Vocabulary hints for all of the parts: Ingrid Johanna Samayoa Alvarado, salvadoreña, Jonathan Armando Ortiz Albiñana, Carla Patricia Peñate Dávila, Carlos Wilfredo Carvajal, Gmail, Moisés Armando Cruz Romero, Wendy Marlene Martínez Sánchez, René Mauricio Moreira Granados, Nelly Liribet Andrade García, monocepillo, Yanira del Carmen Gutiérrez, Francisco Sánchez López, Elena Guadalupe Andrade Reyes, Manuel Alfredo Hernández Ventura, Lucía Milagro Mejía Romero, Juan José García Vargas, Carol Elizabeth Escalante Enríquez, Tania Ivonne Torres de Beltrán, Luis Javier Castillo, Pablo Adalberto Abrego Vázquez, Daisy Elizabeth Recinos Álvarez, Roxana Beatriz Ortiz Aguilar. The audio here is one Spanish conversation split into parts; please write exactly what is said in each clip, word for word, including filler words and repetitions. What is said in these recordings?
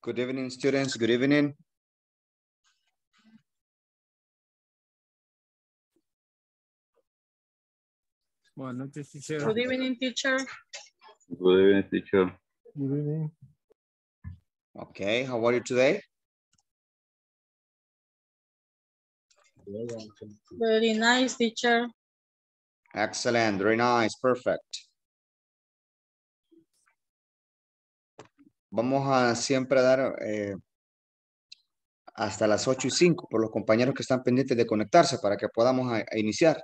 Good evening, students. Good evening. Buenas noches, teacher. Good evening, teacher. Good evening, teacher. Good evening. Okay, how are you today? Very nice, teacher. Excellent, very nice, perfect. Vamos a siempre dar eh, hasta las ocho y cinco por los compañeros que están pendientes de conectarse para que podamos a, a iniciar.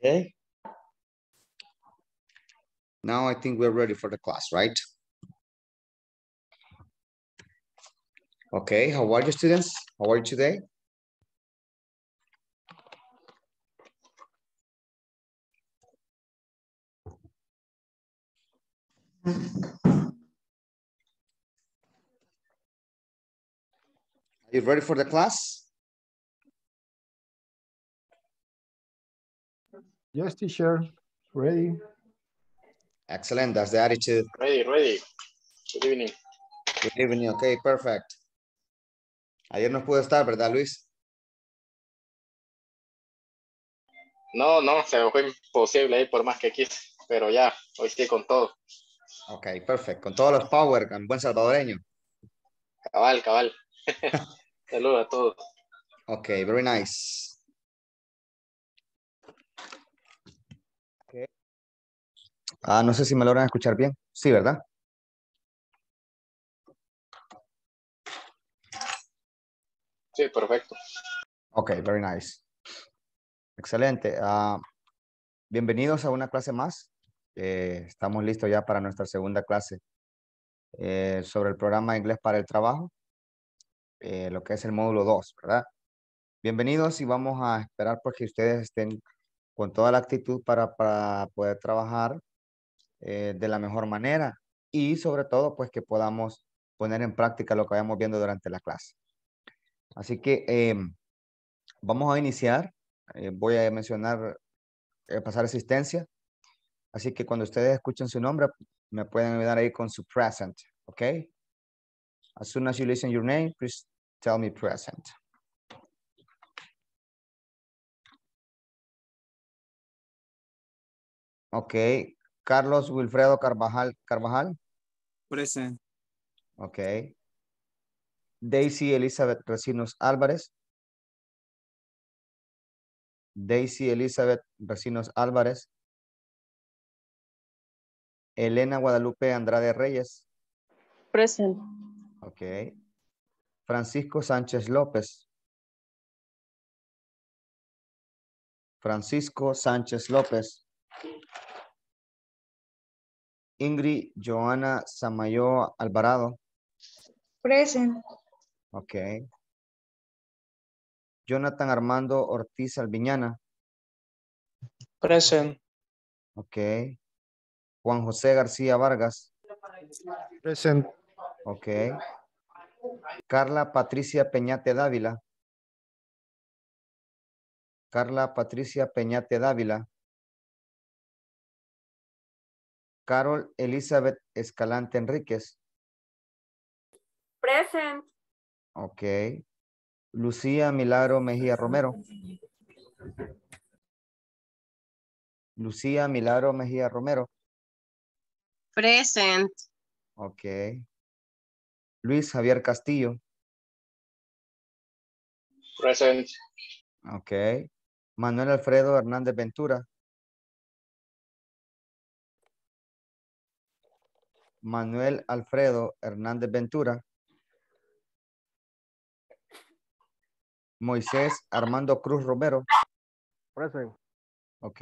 Okay. Now I think we're ready for the class, right? Okay, how are you, students? How are you today? Are you ready for the class? Yes, teacher. Ready. Excellent. That's the attitude. Ready, ready. Good evening. Good evening. Okay, perfect. Ayer no pudo estar, ¿verdad, Luis? No, no. Se me fue imposible ir por más que quise. Pero ya, hoy sí con todo. Okay, perfect. Con todos los power, con buen salvadoreño. Cabal, cabal. Saludos a todos. Okay, very nice. Ah, no sé si me logran escuchar bien. Sí, ¿verdad? Sí, perfecto. Ok, very nice. Excelente. Uh, bienvenidos a una clase más. Eh, estamos listos ya para nuestra segunda clase eh, sobre el programa Inglés para el Trabajo, eh, lo que es el módulo dos, ¿verdad? Bienvenidos y vamos a esperar porque ustedes estén con toda la actitud para, para poder trabajar eh, de la mejor manera y sobre todo pues que podamos poner en práctica lo que vayamos viendo durante la clase. Así que eh, vamos a iniciar. Eh, voy a mencionar, eh, pasar asistencia. Así que cuando ustedes escuchen su nombre, me pueden ayudar ahí con su present, ¿ok? As soon as you listen your name, please tell me present. Ok, Carlos Wilfredo Carvajal. Carvajal. Present. Ok. Daisy Elizabeth Recinos Álvarez. Daisy Elizabeth Recinos Álvarez. Elena Guadalupe Andrade Reyes. Present. Ok. Francisco Sánchez López. Francisco Sánchez López. Ingrid Johanna Samayoa Alvarado. Present. Ok. Jonathan Armando Ortiz Albiñana. Present. Ok. Juan José García Vargas. Present. Ok. Carla Patricia Peñate Dávila. Carla Patricia Peñate Dávila. Carol Elizabeth Escalante Enríquez. Present. Ok. Lucía Milagro Mejía Romero. Lucía Milagro Mejía Romero. Present. Ok. Luis Javier Castillo. Present. Ok. Manuel Alfredo Hernández Ventura. Manuel Alfredo Hernández Ventura. Moisés Armando Cruz Romero. Present. Ok.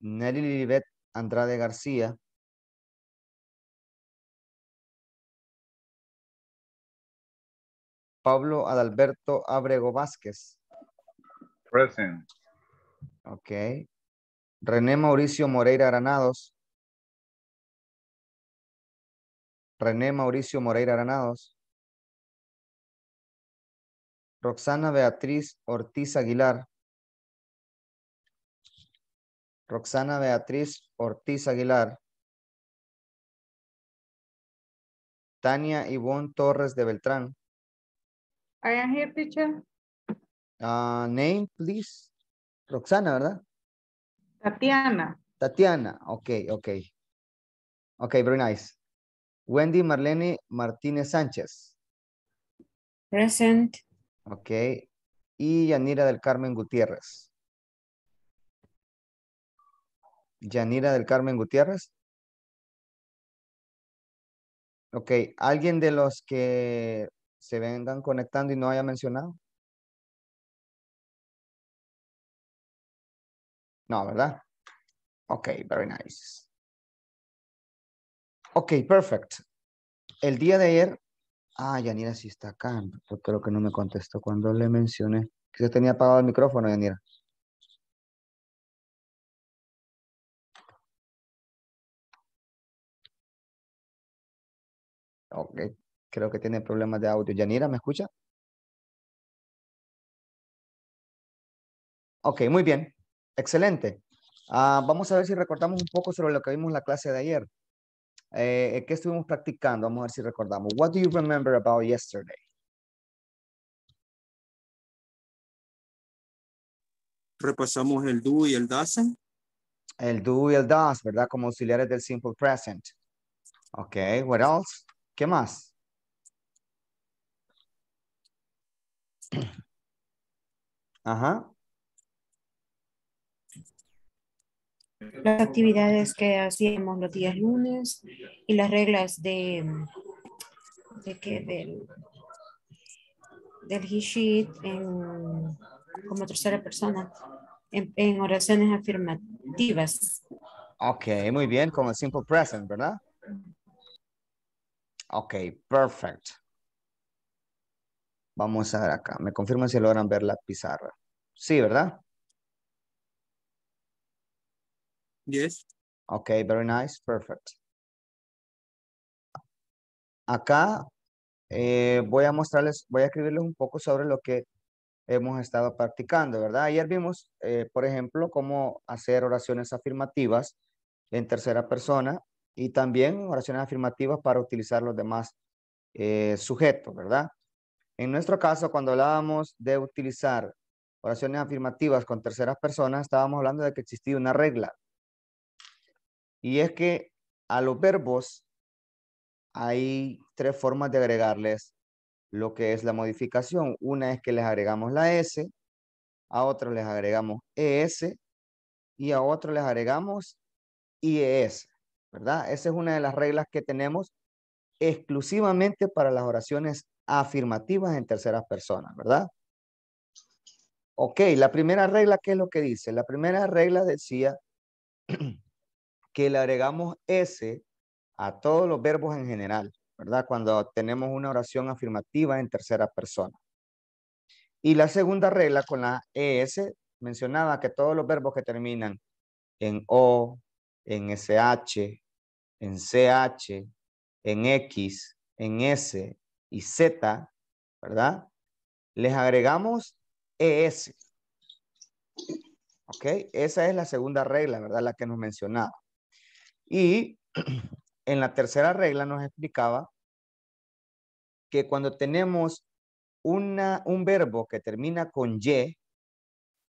Nelly Liribet Andrade García. Pablo Adalberto Abrego Vázquez. Present. Ok. René Mauricio Moreira Granados. René Mauricio Moreira Granados. Roxana Beatriz Ortiz Aguilar. Roxana Beatriz Ortiz Aguilar. Tania Ivonne Torres de Beltrán. I am here, teacher. Uh, name, please. Roxana, ¿verdad? Tatiana. Tatiana, ok, ok. Ok, very nice. Wendy Marlene Martínez Sánchez. Present. Ok. Y Yanira del Carmen Gutiérrez. Yanira del Carmen Gutiérrez. Ok. ¿Alguien de los que se vengan conectando y no haya mencionado? No, ¿verdad? Ok, very nice. Ok, perfecto. El día de ayer, ah, Yanira sí está acá, porque creo que no me contestó cuando le mencioné que yo tenía apagado el micrófono, Yanira. Ok, creo que tiene problemas de audio. Yanira, ¿me escucha? Ok, muy bien. Excelente. Ah, vamos a ver si recordamos un poco sobre lo que vimos en la clase de ayer. Eh, ¿Qué estuvimos practicando? Vamos a ver si recordamos. What do you remember about yesterday? Repasamos el do y el doesn't. El do y el does, ¿verdad? Como auxiliares del simple present. Ok, what else? ¿Qué más? Ajá. Las actividades que hacíamos los días lunes y las reglas de, de que del, del he sheet en, como tercera persona en, en oraciones afirmativas. Ok, muy bien, como el simple present, ¿verdad? Ok, perfect. Vamos a ver acá. Me confirman si logran ver la pizarra. Sí, ¿verdad? Yes. Ok, very nice. Perfect. Acá eh, voy a mostrarles, voy a escribirles un poco sobre lo que hemos estado practicando, ¿verdad? Ayer vimos, eh, por ejemplo, cómo hacer oraciones afirmativas en tercera persona y también oraciones afirmativas para utilizar los demás eh, sujetos, ¿verdad? En nuestro caso, cuando hablábamos de utilizar oraciones afirmativas con terceras personas, estábamos hablando de que existía una regla. Y es que a los verbos hay tres formas de agregarles lo que es la modificación. Una es que les agregamos la S, a otros les agregamos E S y a otros les agregamos I E S, ¿verdad? Esa es una de las reglas que tenemos exclusivamente para las oraciones afirmativas en terceras personas, ¿verdad? Ok, la primera regla, ¿qué es lo que dice? La primera regla decía que le agregamos S a todos los verbos en general, ¿verdad? Cuando tenemos una oración afirmativa en tercera persona. Y la segunda regla con la E S mencionaba que todos los verbos que terminan en O, en S H, en C H, en X, en S y Z, ¿verdad? Les agregamos E S. ¿Ok? Esa es la segunda regla, ¿verdad? La que nos mencionaba. Y en la tercera regla nos explicaba que cuando tenemos una, un verbo que termina con Y,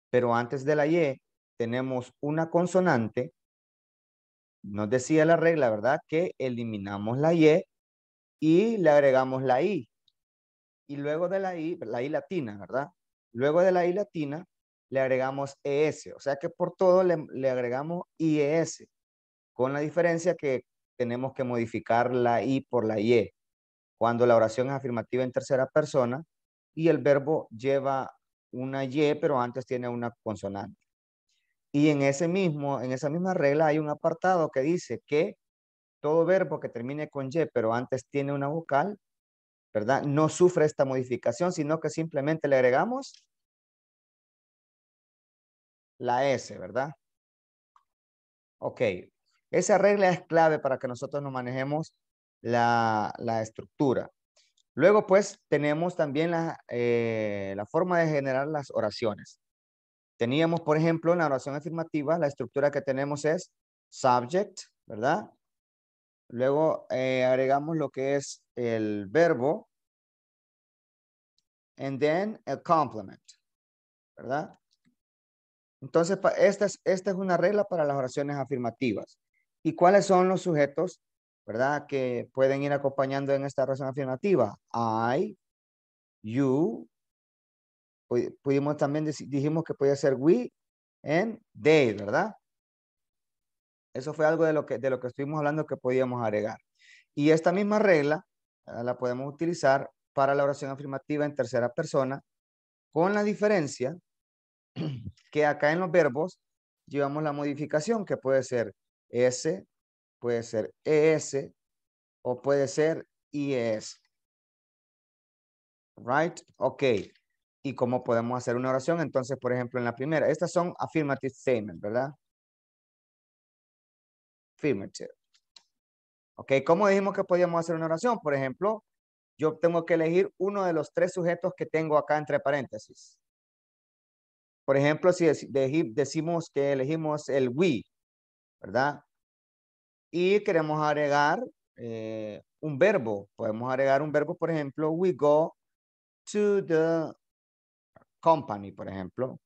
pero antes de la Y tenemos una consonante, nos decía la regla, ¿verdad? Que eliminamos la Y y le agregamos la I. Y luego de la I, la I latina, ¿verdad? Luego de la I latina le agregamos E S. O sea que por todo le, le agregamos I E S. Con la diferencia que tenemos que modificar la I por la Y, cuando la oración es afirmativa en tercera persona y el verbo lleva una Y, pero antes tiene una consonante. Y en, ese mismo, en esa misma regla hay un apartado que dice que todo verbo que termine con Y, pero antes tiene una vocal, ¿verdad? No sufre esta modificación, sino que simplemente le agregamos la S, ¿verdad? Ok. Esa regla es clave para que nosotros nos manejemos la, la estructura. Luego, pues, tenemos también la, eh, la forma de generar las oraciones. Teníamos, por ejemplo, en la oración afirmativa, la estructura que tenemos es subject, ¿verdad? Luego eh, agregamos lo que es el verbo and then a complement, ¿verdad? Entonces, esta es, esta es una regla para las oraciones afirmativas. ¿Y cuáles son los sujetos, verdad, que pueden ir acompañando en esta oración afirmativa? I, you, pudimos también, decir, dijimos que podía ser we and they, ¿verdad? Eso fue algo de lo que, de lo que estuvimos hablando que podíamos agregar. Y esta misma regla la podemos utilizar para la oración afirmativa en tercera persona, con la diferencia que acá en los verbos llevamos la modificación que puede ser S, puede ser E S o puede ser I E S. Right? Ok. ¿Y cómo podemos hacer una oración? Entonces, por ejemplo, en la primera, estas son affirmative statements, ¿verdad? Affirmative. Ok, ¿cómo dijimos que podíamos hacer una oración? Por ejemplo, yo tengo que elegir uno de los tres sujetos que tengo acá entre paréntesis. Por ejemplo, si decimos que elegimos el we, ¿verdad? Y queremos agregar eh, un verbo. Podemos agregar un verbo, por ejemplo, we go to the company, por ejemplo,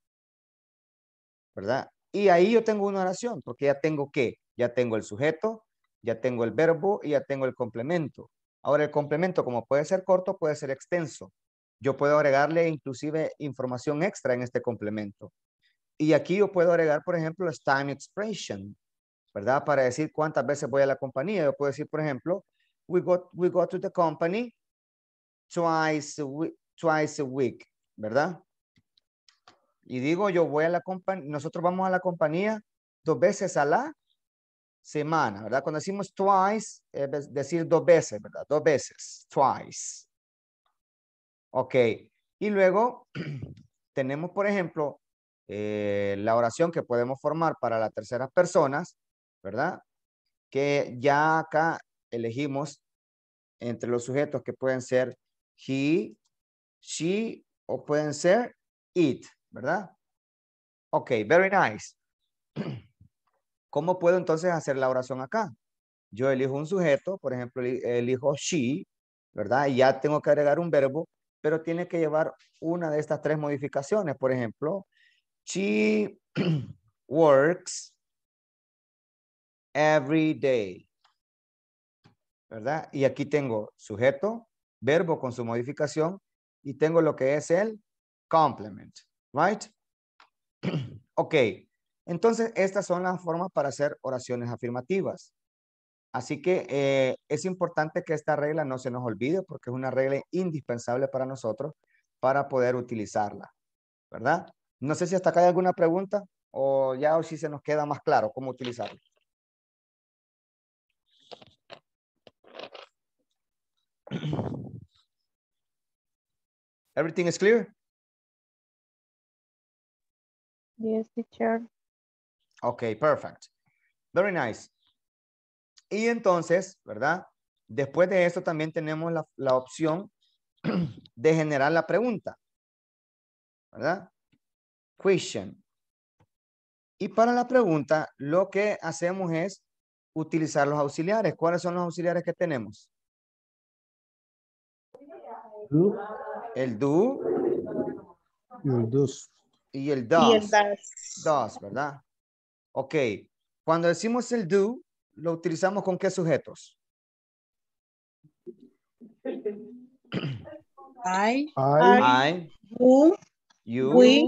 ¿verdad? Y ahí yo tengo una oración, porque ya tengo ¿qué? Ya tengo el sujeto, ya tengo el verbo y ya tengo el complemento. Ahora el complemento, como puede ser corto, puede ser extenso. Yo puedo agregarle inclusive información extra en este complemento. Y aquí yo puedo agregar, por ejemplo, time expression, ¿verdad? Para decir cuántas veces voy a la compañía. Yo puedo decir, por ejemplo, we go, we go to the company twice a, week, twice a week, ¿verdad? Y digo, yo voy a la compañía, nosotros vamos a la compañía dos veces a la semana, ¿verdad? Cuando decimos twice, es decir dos veces, ¿verdad? Dos veces, twice. Ok. Y luego tenemos, por ejemplo, eh, la oración que podemos formar para las terceras personas, ¿verdad? Que ya acá elegimos entre los sujetos que pueden ser he, she o pueden ser it, ¿verdad? Ok, very nice. ¿Cómo puedo entonces hacer la oración acá? Yo elijo un sujeto, por ejemplo, elijo she, ¿verdad? Y ya tengo que agregar un verbo, pero tiene que llevar una de estas tres modificaciones. Por ejemplo, she works every day, ¿verdad? Y aquí tengo sujeto, verbo con su modificación y tengo lo que es el complement, right? Ok, entonces estas son las formas para hacer oraciones afirmativas. Así que eh, es importante que esta regla no se nos olvide porque es una regla indispensable para nosotros para poder utilizarla, ¿verdad? No sé si hasta acá hay alguna pregunta o ya hoy sí se nos queda más claro cómo utilizarla. Everything is clear? Yes, teacher. Okay, perfect. Very nice. Y entonces, ¿verdad? Después de esto también tenemos la, la opción de generar la pregunta, ¿verdad? Question. Y para la pregunta, lo que hacemos es utilizar los auxiliares. ¿Cuáles son los auxiliares que tenemos? Do. El do. Y el dos. Y el dos. Dos, ¿verdad? Ok. Cuando decimos el do, ¿lo utilizamos con qué sujetos? I. I. I who, you. We.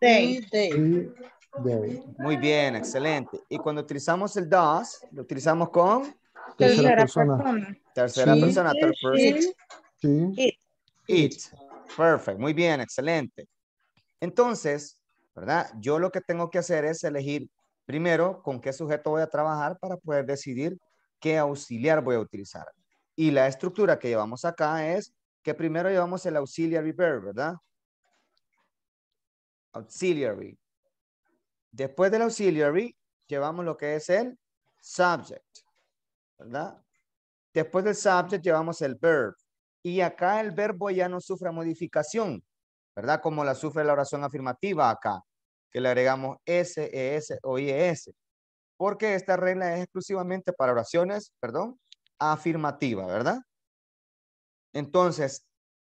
They. They. They. Muy bien, excelente. Y cuando utilizamos el does, ¿lo utilizamos con? Tercera persona. persona. Tercera she, persona. Third person. It. It. Perfect. Muy bien, excelente. Entonces, ¿verdad? Yo lo que tengo que hacer es elegir primero con qué sujeto voy a trabajar para poder decidir qué auxiliar voy a utilizar. Y la estructura que llevamos acá es que primero llevamos el auxiliary verb, ¿verdad? Auxiliary. Después del auxiliary llevamos lo que es el subject, ¿verdad? Después del subject llevamos el verb. Y acá el verbo ya no sufre modificación, ¿verdad? Como la sufre la oración afirmativa acá, que le agregamos S, E S o I E S. Porque esta regla es exclusivamente para oraciones, perdón, afirmativa, ¿verdad? Entonces,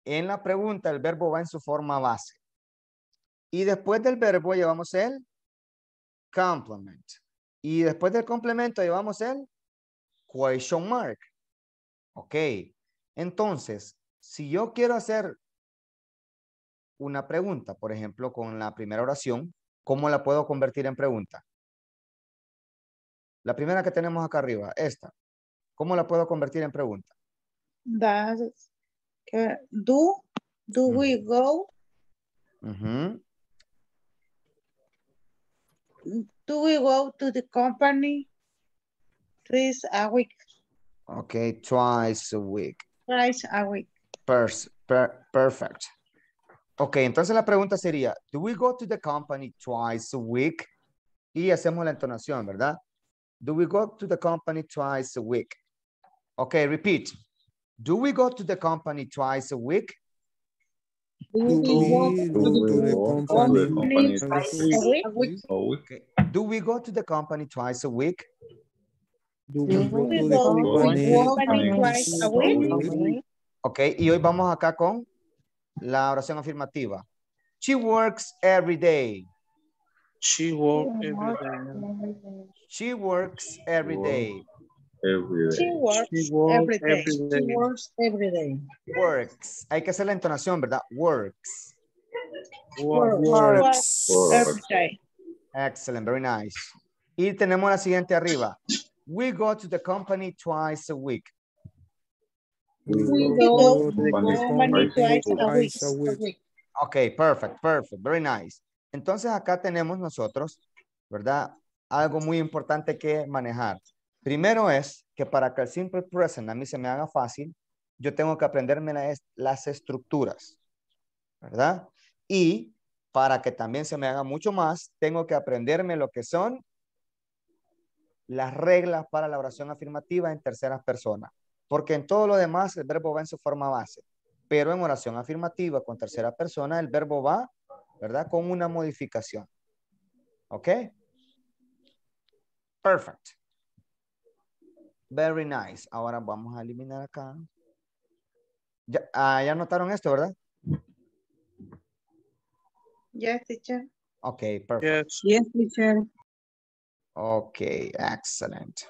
en la pregunta el verbo va en su forma base. Y después del verbo llevamos el complement. Y después del complemento llevamos el question mark. Ok. Entonces, si yo quiero hacer una pregunta, por ejemplo, con la primera oración, ¿cómo la puedo convertir en pregunta? La primera que tenemos acá arriba, esta. ¿Cómo la puedo convertir en pregunta? Does, do, do uh-huh. we go? Uh-huh. Do we go to the company twice a week? Okay, twice a week. Twice a week. Pers- per- perfect. Ok, entonces la pregunta sería, do we go to the company twice a week? Y hacemos la entonación, ¿verdad? Do we go to the company twice a week? Ok, repeat. Do we go to the company twice a week? Do we go to the company twice a week? Do we go to the company twice a week? Ok, y hoy vamos acá con la oración afirmativa. She works every day. She works every day. She works every day. She works every day. Works. Hay que hacer la entonación, ¿verdad? Works. Works. Works. Works. Every day. Excellent. Very nice. Y tenemos la siguiente arriba. We go to the company twice a week. We go company twice a week. Ok, perfect, perfect, very nice. Entonces acá tenemos nosotros, ¿verdad? Algo muy importante que manejar. Primero es que para que el simple present a mí se me haga fácil, yo tengo que aprenderme las, las estructuras, ¿verdad? Y para que también se me haga mucho más, tengo que aprenderme lo que son las reglas para la oración afirmativa en terceras personas. Porque en todo lo demás el verbo va en su forma base. Pero en oración afirmativa con tercera persona el verbo va, ¿verdad? Con una modificación. ¿Ok? Perfect. Very nice. Ahora vamos a eliminar acá. Ya, ah, ya notaron esto, ¿verdad? Yes, teacher. Ok, perfect. Yes, yes teacher. Ok, excelente.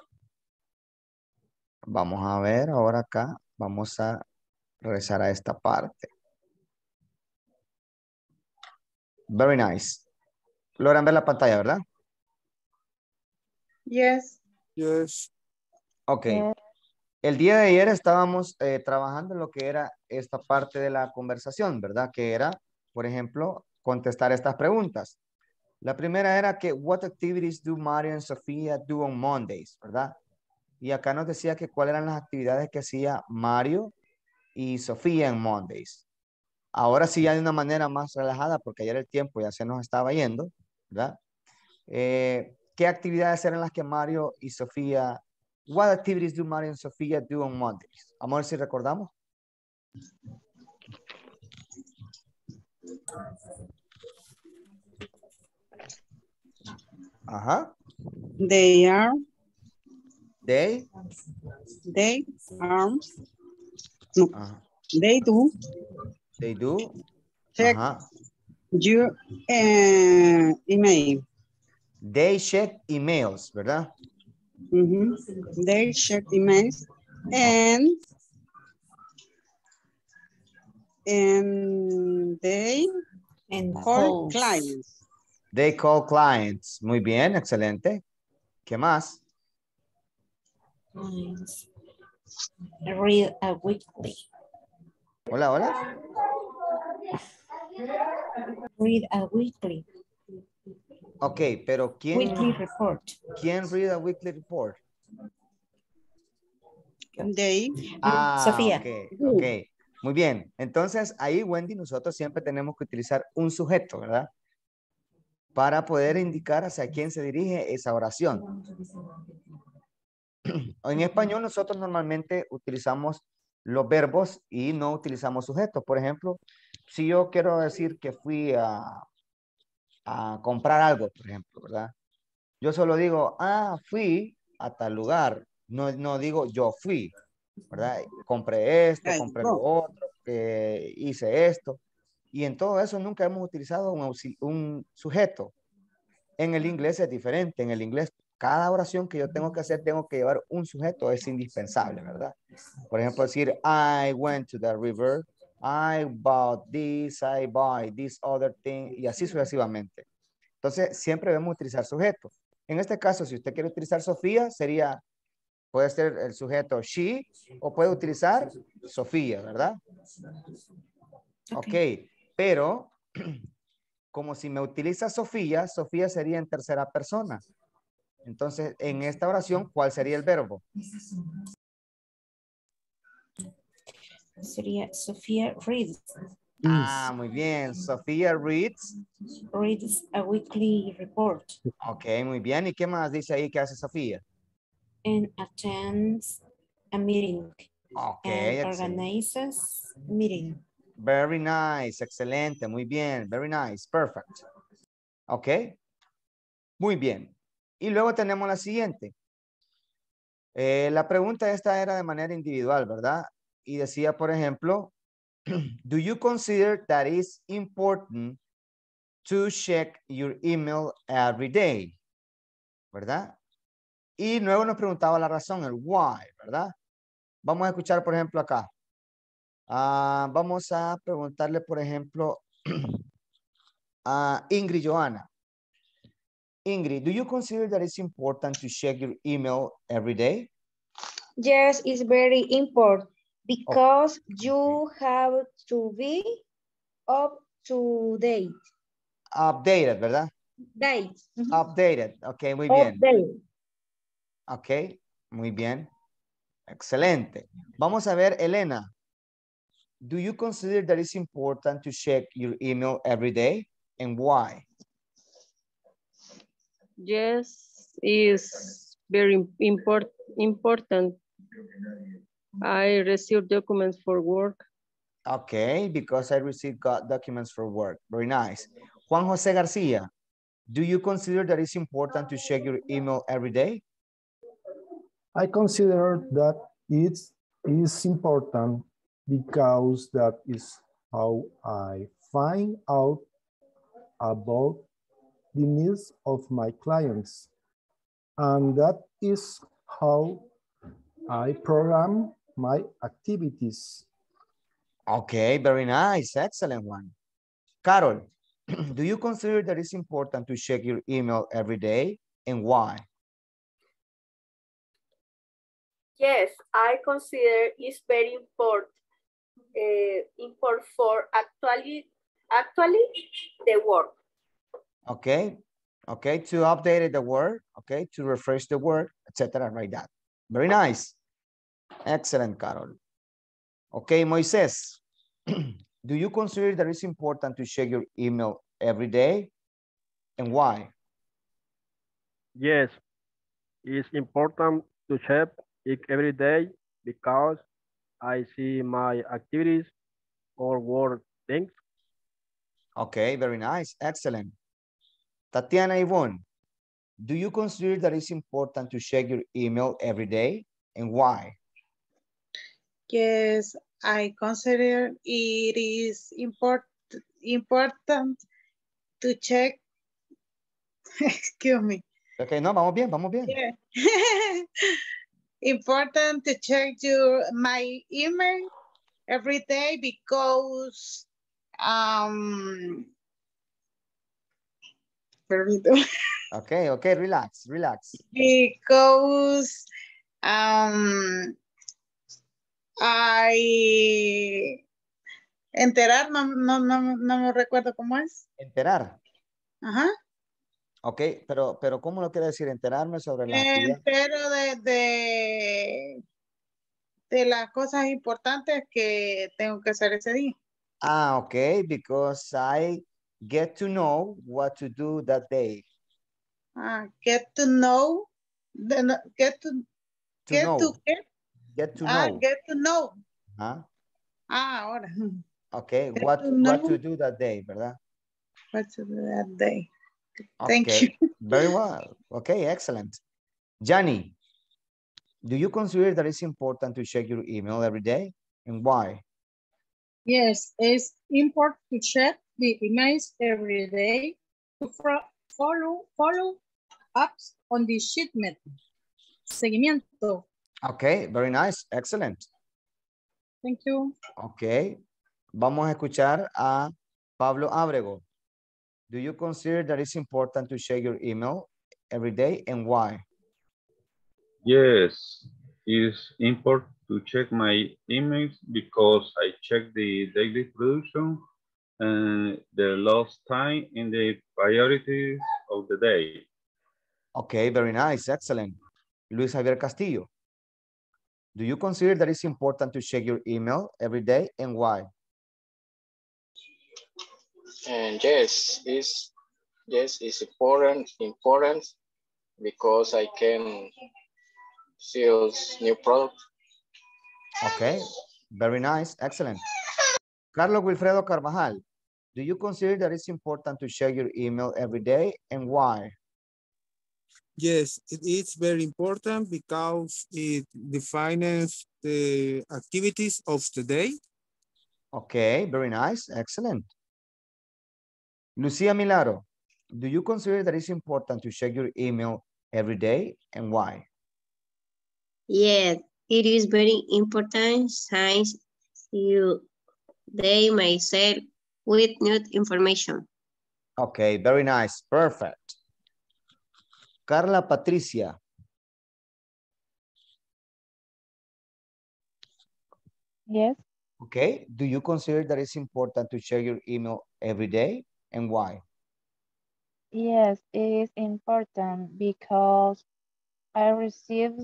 Vamos a ver ahora acá. Vamos a regresar a esta parte. Very nice. Logran ver la pantalla, ¿verdad? Yes. Yes. Ok. Yes. El día de ayer estábamos eh, trabajando en lo que era esta parte de la conversación, ¿verdad? Que era, por ejemplo, contestar estas preguntas. La primera era que, what activities do Mario and Sofía do on Mondays, ¿verdad? Y acá nos decía que cuáles eran las actividades que hacía Mario y Sofía en Mondays. Ahora sí ya de una manera más relajada, porque ayer el tiempo ya se nos estaba yendo, ¿verdad? Eh, ¿Qué actividades eran las que Mario y Sofía, what activities do Mario and Sofía do on Mondays? Vamos a ver si recordamos. Ajá. They are. They. They are. No. Ajá. They do. They do. Check. Ajá. Your uh, email. They check emails, ¿verdad? Mm-hmm. They check emails and and they and call calls. clients. They call clients. Muy bien, excelente. ¿Qué más? Read a weekly. Hola, hola. Read a weekly. Ok, pero ¿quién? Weekly report. ¿Quién read a weekly report? They. Ah, Sofía. Ok, ok. Muy bien. Entonces, ahí, Wendy, nosotros siempre tenemos que utilizar un sujeto, ¿verdad? Para poder indicar hacia quién se dirige esa oración. En español nosotros normalmente utilizamos los verbos y no utilizamos sujetos. Por ejemplo, si yo quiero decir que fui a, a comprar algo, por ejemplo, ¿verdad? Yo solo digo, ah, fui a tal lugar. No, no digo yo fui, ¿verdad? Compré esto, compré lo otro, eh, hice esto. Y en todo eso nunca hemos utilizado un, un sujeto. En el inglés es diferente. En el inglés, cada oración que yo tengo que hacer, tengo que llevar un sujeto. Es indispensable, ¿verdad? Por ejemplo, decir, I went to the river. I bought this. I buy this other thing. Y así sucesivamente. Entonces, siempre debemos utilizar sujetos. En este caso, si usted quiere utilizar Sofía, sería, puede ser el sujeto she, o puede utilizar Sofía, ¿verdad? Ok. Okay. Pero, como si me utiliza Sofía, Sofía sería en tercera persona. Entonces, en esta oración, ¿cuál sería el verbo? Sería Sofía reads. Ah, muy bien. Sofía reads. Reads a weekly report. Ok, muy bien. ¿Y qué más dice ahí que hace Sofía? And attends a meeting. Ok. And organizes meeting. Very nice, excelente, muy bien, very nice, perfect. Ok, muy bien. Y luego tenemos la siguiente. Eh, la pregunta esta era de manera individual, ¿verdad? Y decía, por ejemplo, do you consider that it's important to check your email every day? ¿Verdad? Y luego nos preguntaba la razón, el why, ¿verdad? Vamos a escuchar, por ejemplo, acá. Uh, vamos a preguntarle, por ejemplo, a Ingrid Johanna. Ingrid, do you consider that it's important to check your email every day? Yes, it's very important because okay. you have to be up to date. Updated, ¿verdad? Date. Mm-hmm. Updated. Ok, muy bien. Updated. Ok, muy bien. Excelente. Vamos a ver, Elena. do you consider that it's important to check your email every day and why? Yes, it's very import, important. I receive documents for work. Okay, because I received got documents for work. Very nice. Juan José García, do you consider that it's important to check your email every day? I consider that it is important because that is how I find out about the needs of my clients. And that is how I program my activities. Okay, very nice, excellent one. Carol, do you consider that it's important to check your email every day and why? Yes, I consider it's very important, uh, important for actually, actually the work. Okay, okay, to update the word, okay, to refresh the word, et cetera, like that. Very nice. Excellent, Carol. Okay, Moises, do you consider that it's important to check your email every day and why? Yes, it's important to check it every day because I see my activities or work things. Okay, very nice. Excellent. Tatiana Ivonne, do you consider that it's important to check your email every day and why? Yes, I consider it is import, important to check. Excuse me. Okay, no, vamos bien, vamos bien. Yeah. Important to check your, my email every day because um, okay, okay, relax, relax. Because um, I enterar, no, no, no, no me recuerdo cómo es. Enterar. Ajá. Ok, pero, pero ¿cómo lo quiere decir? Enterarme sobre la actividad. Entero de, de, de las cosas importantes que tengo que hacer ese día. Ah, ok, because I get to know what to do that day. Ah, get to know. The, get to, to get know. to get. Get to ah, know. Get to know. Ah, ah ahora. Okay, get what to what to do that day, ¿verdad? What to do that day. Thank okay. you. Very well. Okay, excellent. Johnny, do you consider that it's important to check your email every day and why? Yes, it's important to check the emails every day to follow, follow ups on the shipment. Seguimiento. Okay, very nice. Excellent. Thank you. Okay. Vamos a escuchar a Pablo Abrego. Do you consider that it's important to check your email every day and why? Yes, it's important to check my emails because I check the daily production and the last time in the priorities of the day. Okay, very nice, excellent. Luis Javier Castillo, do you consider that it's important to check your email every day and why? And yes, it's, yes, it's important, important because I can sell new product. Okay, very nice, excellent. Carlos Wilfredo Carvajal, do you consider that it's important to check your email every day and why? Yes, it is very important because it defines the activities of the day. Okay, very nice, excellent. Lucia Milagro, do you consider that it's important to check your email every day and why? Yes, it is very important since you they may sell with new information. Okay, very nice, perfect. Carla Patricia. Yes. Okay, do you consider that it's important to check your email every day? And why? Yes, it is important because I received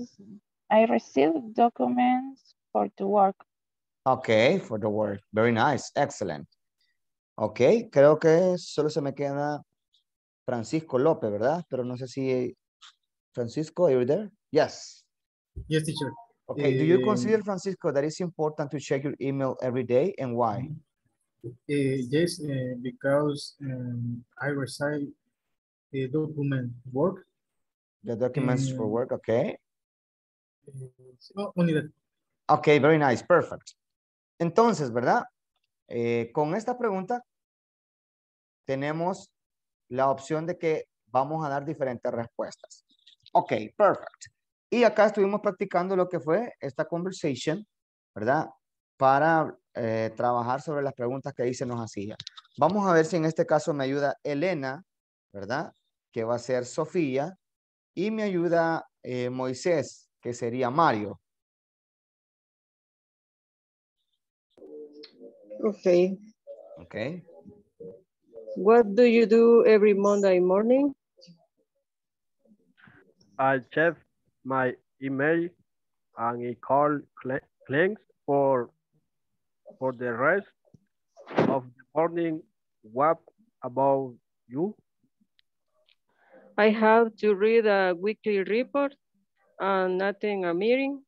I received documents for the work. Okay, for the word. Very nice. Excellent. Okay, creo que solo se me queda Francisco López, ¿verdad? Pero no sé si... Francisco, are you there? Yes. Yes, teacher. Okay, uh, do you consider, Francisco, that it's important to check your email every day and why? Uh, yes, uh, because um, I receive the document work. The documents um, for work, okay. So only that. Okay, very nice, perfect. Entonces, ¿verdad? Eh, con esta pregunta tenemos la opción de que vamos a dar diferentes respuestas. Ok, perfect. Y acá estuvimos practicando lo que fue esta conversation, ¿verdad? Para eh, trabajar sobre las preguntas que ahí se nos hacía. Vamos a ver si en este caso me ayuda Elena, ¿verdad? Que va a ser Sofía. Y me ayuda eh, Moisés, que sería Mario. Okay. Okay. What do you do every Monday morning? I check my email and I call clients for for the rest of the morning. What about you? I have to read a weekly report and attend a meeting.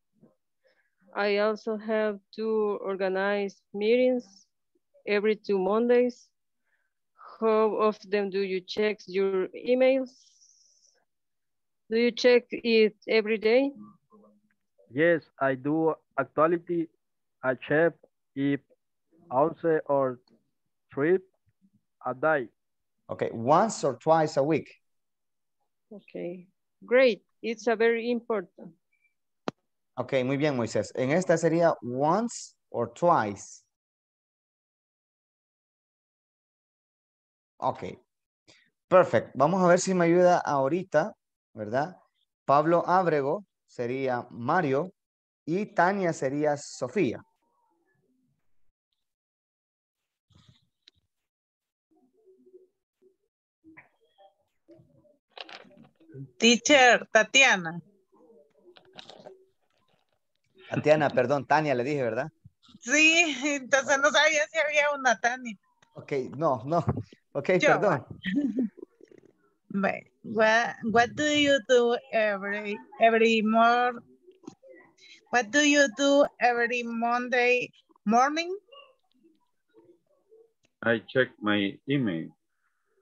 I also have to organize meetings every two Mondays. How often do you check your emails? Do you check it every day? Yes, I do. Actually, I check it once or twice a day. Okay, once or twice a week. Okay, great. It's a very important. Ok, muy bien, Moisés. En esta sería once or twice. Ok, perfecto. Vamos a ver si me ayuda ahorita, ¿verdad? Pablo Abrego sería Mario y Tania sería Sofía. Teacher, Tatiana. Tatiana, perdón, Tania le dije, ¿verdad? Sí, entonces no sabía si había una Tania. Ok, no, no. Ok, yo, perdón. What, what do you do every, every morning? What do you do every Monday morning? I check my email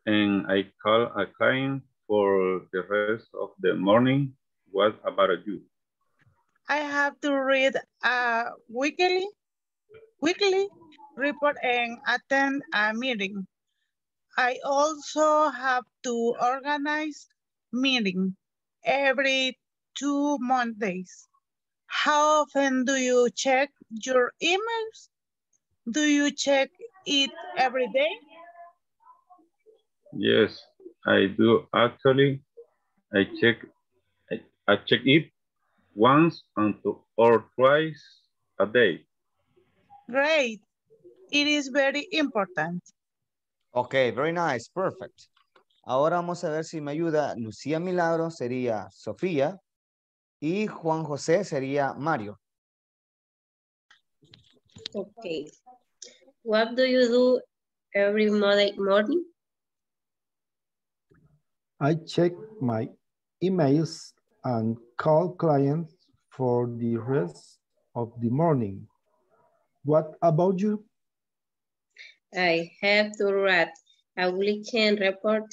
and I call a client for the rest of the morning. What about you? I have to read a weekly, weekly report and attend a meeting. I also have to organize meeting every two Mondays. How often do you check your emails? Do you check it every day? Yes, I do. Actually, I check, I, I check it once and two, or twice a day. Great. It is very important. Ok, very nice. Perfect. Ahora vamos a ver si me ayuda. Lucía Milagro sería Sofía y Juan José sería Mario. Ok. What do you do every Monday morning? I check my emails and call clients for the rest of the morning. What about you? I have to write a weekend report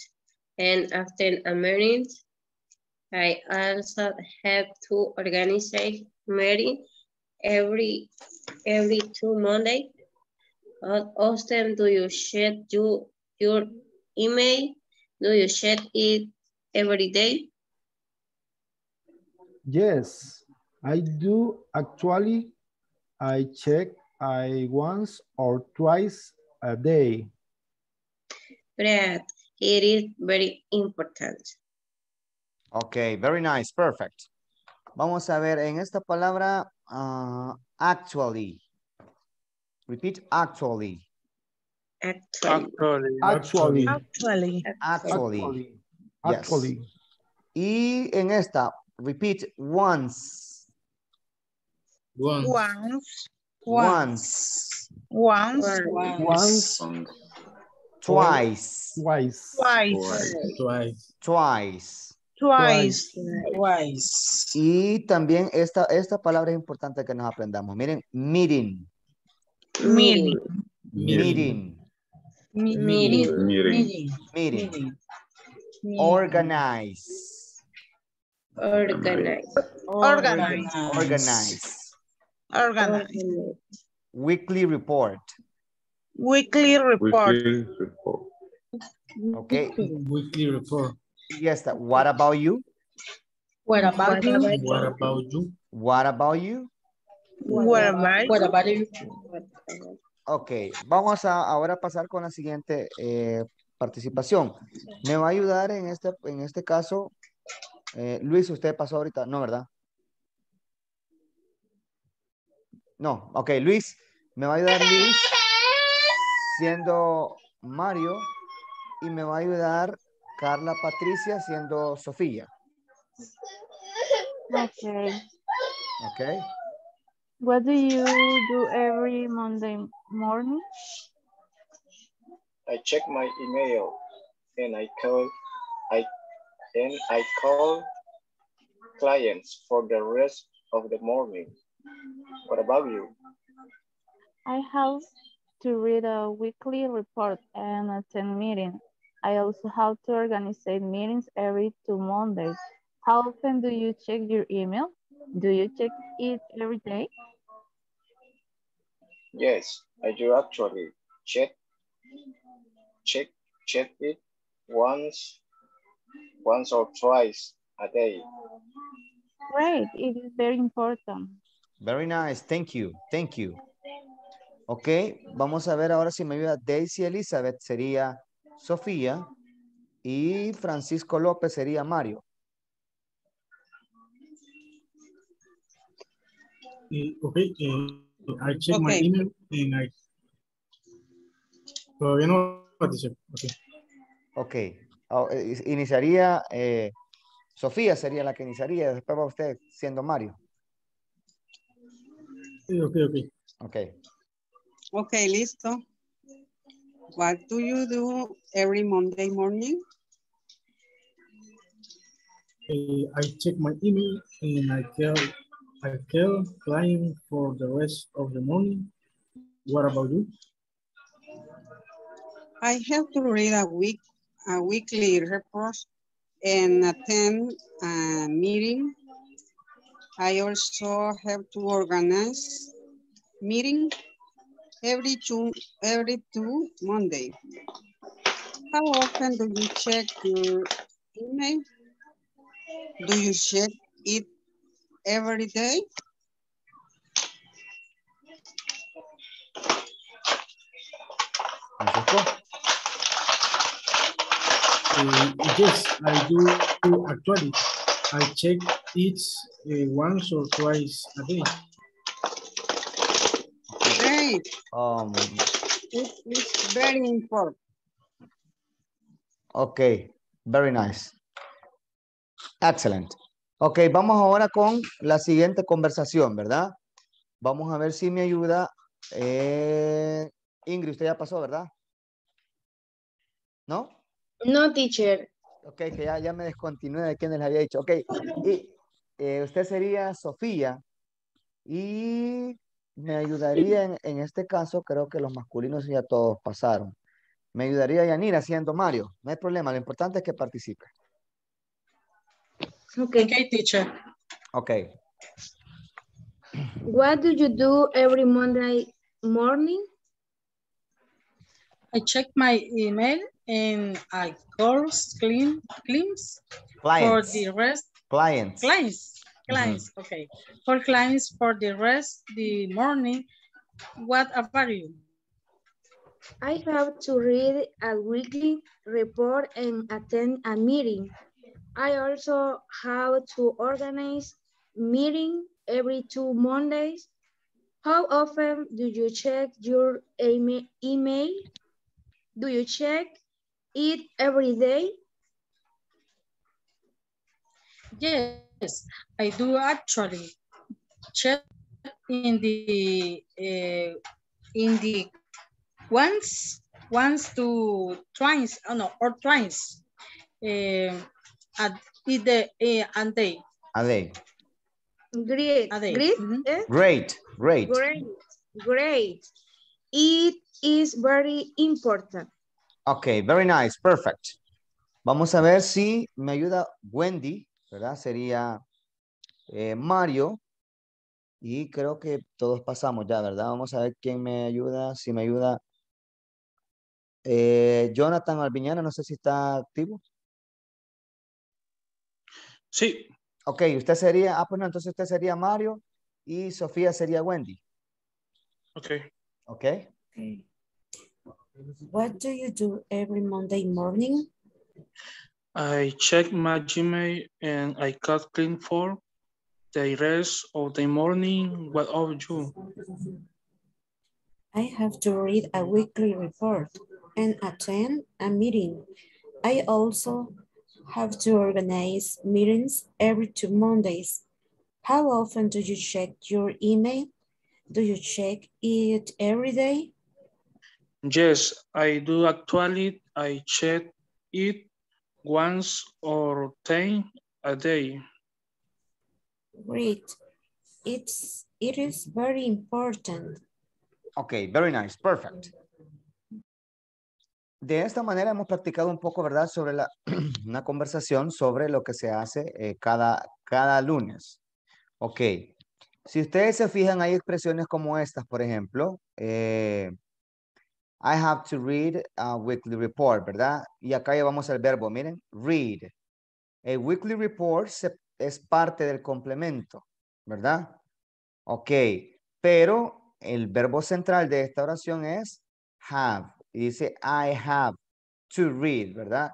and after a meeting, I also have to organize a meeting every, every two Monday. How often do you check your, your email? Do you check it every day? Yes, I do. Actually, I check I once or twice a day. But it is very important. Ok, very nice, perfect. Vamos a ver en esta palabra uh, actually. Repeat actually. Actually. Actually. Actually. Actually. Actually. Yes. Actually. Y en esta, repeat once. Once. Once. Once. Once. Once. Once. Twice. Twice. Twice. Twice. Twice. Twice. Twice. Y también esta, esta palabra es importante que nos aprendamos. Miren, meeting. Meeting. Meeting. Meeting. Meeting. Meeting. Organize. Organize. Organize. Organize. Organize. Weekly report. Weekly report. Weekly report. Okay. Weekly report. Yes, that. What about you? What about you? What about you? What about you? What about you? What about you? Okay. Vamos a ahora pasar con la siguiente eh, participación. Me va a ayudar en este en este caso. Eh, Luis, usted pasó ahorita, no, ¿verdad? No. Okay, Luis, me va a ayudar Luis. Siendo Mario, y me va a ayudar Carla Patricia siendo Sofía. Okay. Okay. What do you do every Monday morning? I check my email and I call I and I call clients for the rest of the morning. What about you? I have to read a weekly report and attend meetings. I also have to organize meetings every two Mondays. How often do you check your email? Do you check it every day? Yes, I do actually check, check, check it once, once or twice a day. Great, it is very important. Very nice, thank you, thank you. Ok, vamos a ver ahora si me ayuda Daisy Elizabeth sería Sofía y Francisco López sería Mario. Eh, ok, eh, I check okay. my email and I... Todavía no participo. Ok, okay. Iniciaría, eh, Sofía sería la que iniciaría, después va usted siendo Mario. Sí, ok, ok. Ok. Okay, listo. What do you do every Monday morning? Uh, I check my email and I tell, I tell clients for the rest of the morning. What about you? I have to read a week, a weekly report and attend a meeting. I also have to organize meetings. Every two, every two Monday. How often do you check your email? Do you check it every day? Uh, yes, I do actually. I check it uh, once or twice a day. Um, it's, it's very important. Ok, very nice. Excellent. Ok, vamos ahora con la siguiente conversación, ¿verdad? Vamos a ver si me ayuda. Eh, Ingrid, usted ya pasó, ¿verdad? ¿No? No, teacher. Ok, que ya, ya me descontinué de quienes les había dicho. Ok, y, eh, usted sería Sofía y... Me ayudaría en, en este caso, creo que los masculinos ya todos pasaron. Me ayudaría Yanira siendo Mario. No hay problema, lo importante es que participe. Okay, okay teacher. Okay. What do you do every Monday morning? I check my email and I call clean, clients for the rest. Clients. Clients. Clients, mm-hmm. Okay. For clients for the rest the morning, what about you? I have to read a weekly report and attend a meeting. I also have to organize meeting every two Mondays. How often do you check your email? Do you check it every day? Yes. Yes, I do actually check in the uh, in the once once to trains oh no or trains uh, at the uh, and they a day. Great. A day. Great. Mm-hmm. eh? Great. Great. Great. Great. It is very important. Okay, very nice. Perfect. Vamos a ver si me ayuda Wendy, ¿verdad? Sería eh, Mario. Y creo que todos pasamos ya, ¿verdad? Vamos a ver quién me ayuda, si me ayuda. Eh, Jonathan Albiñana, no sé si está activo. Sí. Ok, usted sería, ah, pues no, entonces usted sería Mario y Sofía sería Wendy. Ok. Ok. Okay. What do you do every Monday morning? I check my Gmail and I cut clean for the rest of the morning. What of you? I have to read a weekly report and attend a meeting. I also have to organize meetings every two Mondays. How often do you check your email? Do you check it every day? Yes, I do actually. I check it once or ten a day. Great. It's, it is very important. Ok, very nice, perfect. De esta manera hemos practicado un poco, ¿verdad? Sobre la, una conversación sobre lo que se hace eh, cada, cada lunes. Ok. Si ustedes se fijan, hay expresiones como estas, por ejemplo. Eh, I have to read a weekly report, ¿verdad? Y acá llevamos el verbo, miren. Read. A weekly report se es parte del complemento, ¿verdad? Ok, pero el verbo central de esta oración es have. Y dice I have to read, ¿verdad?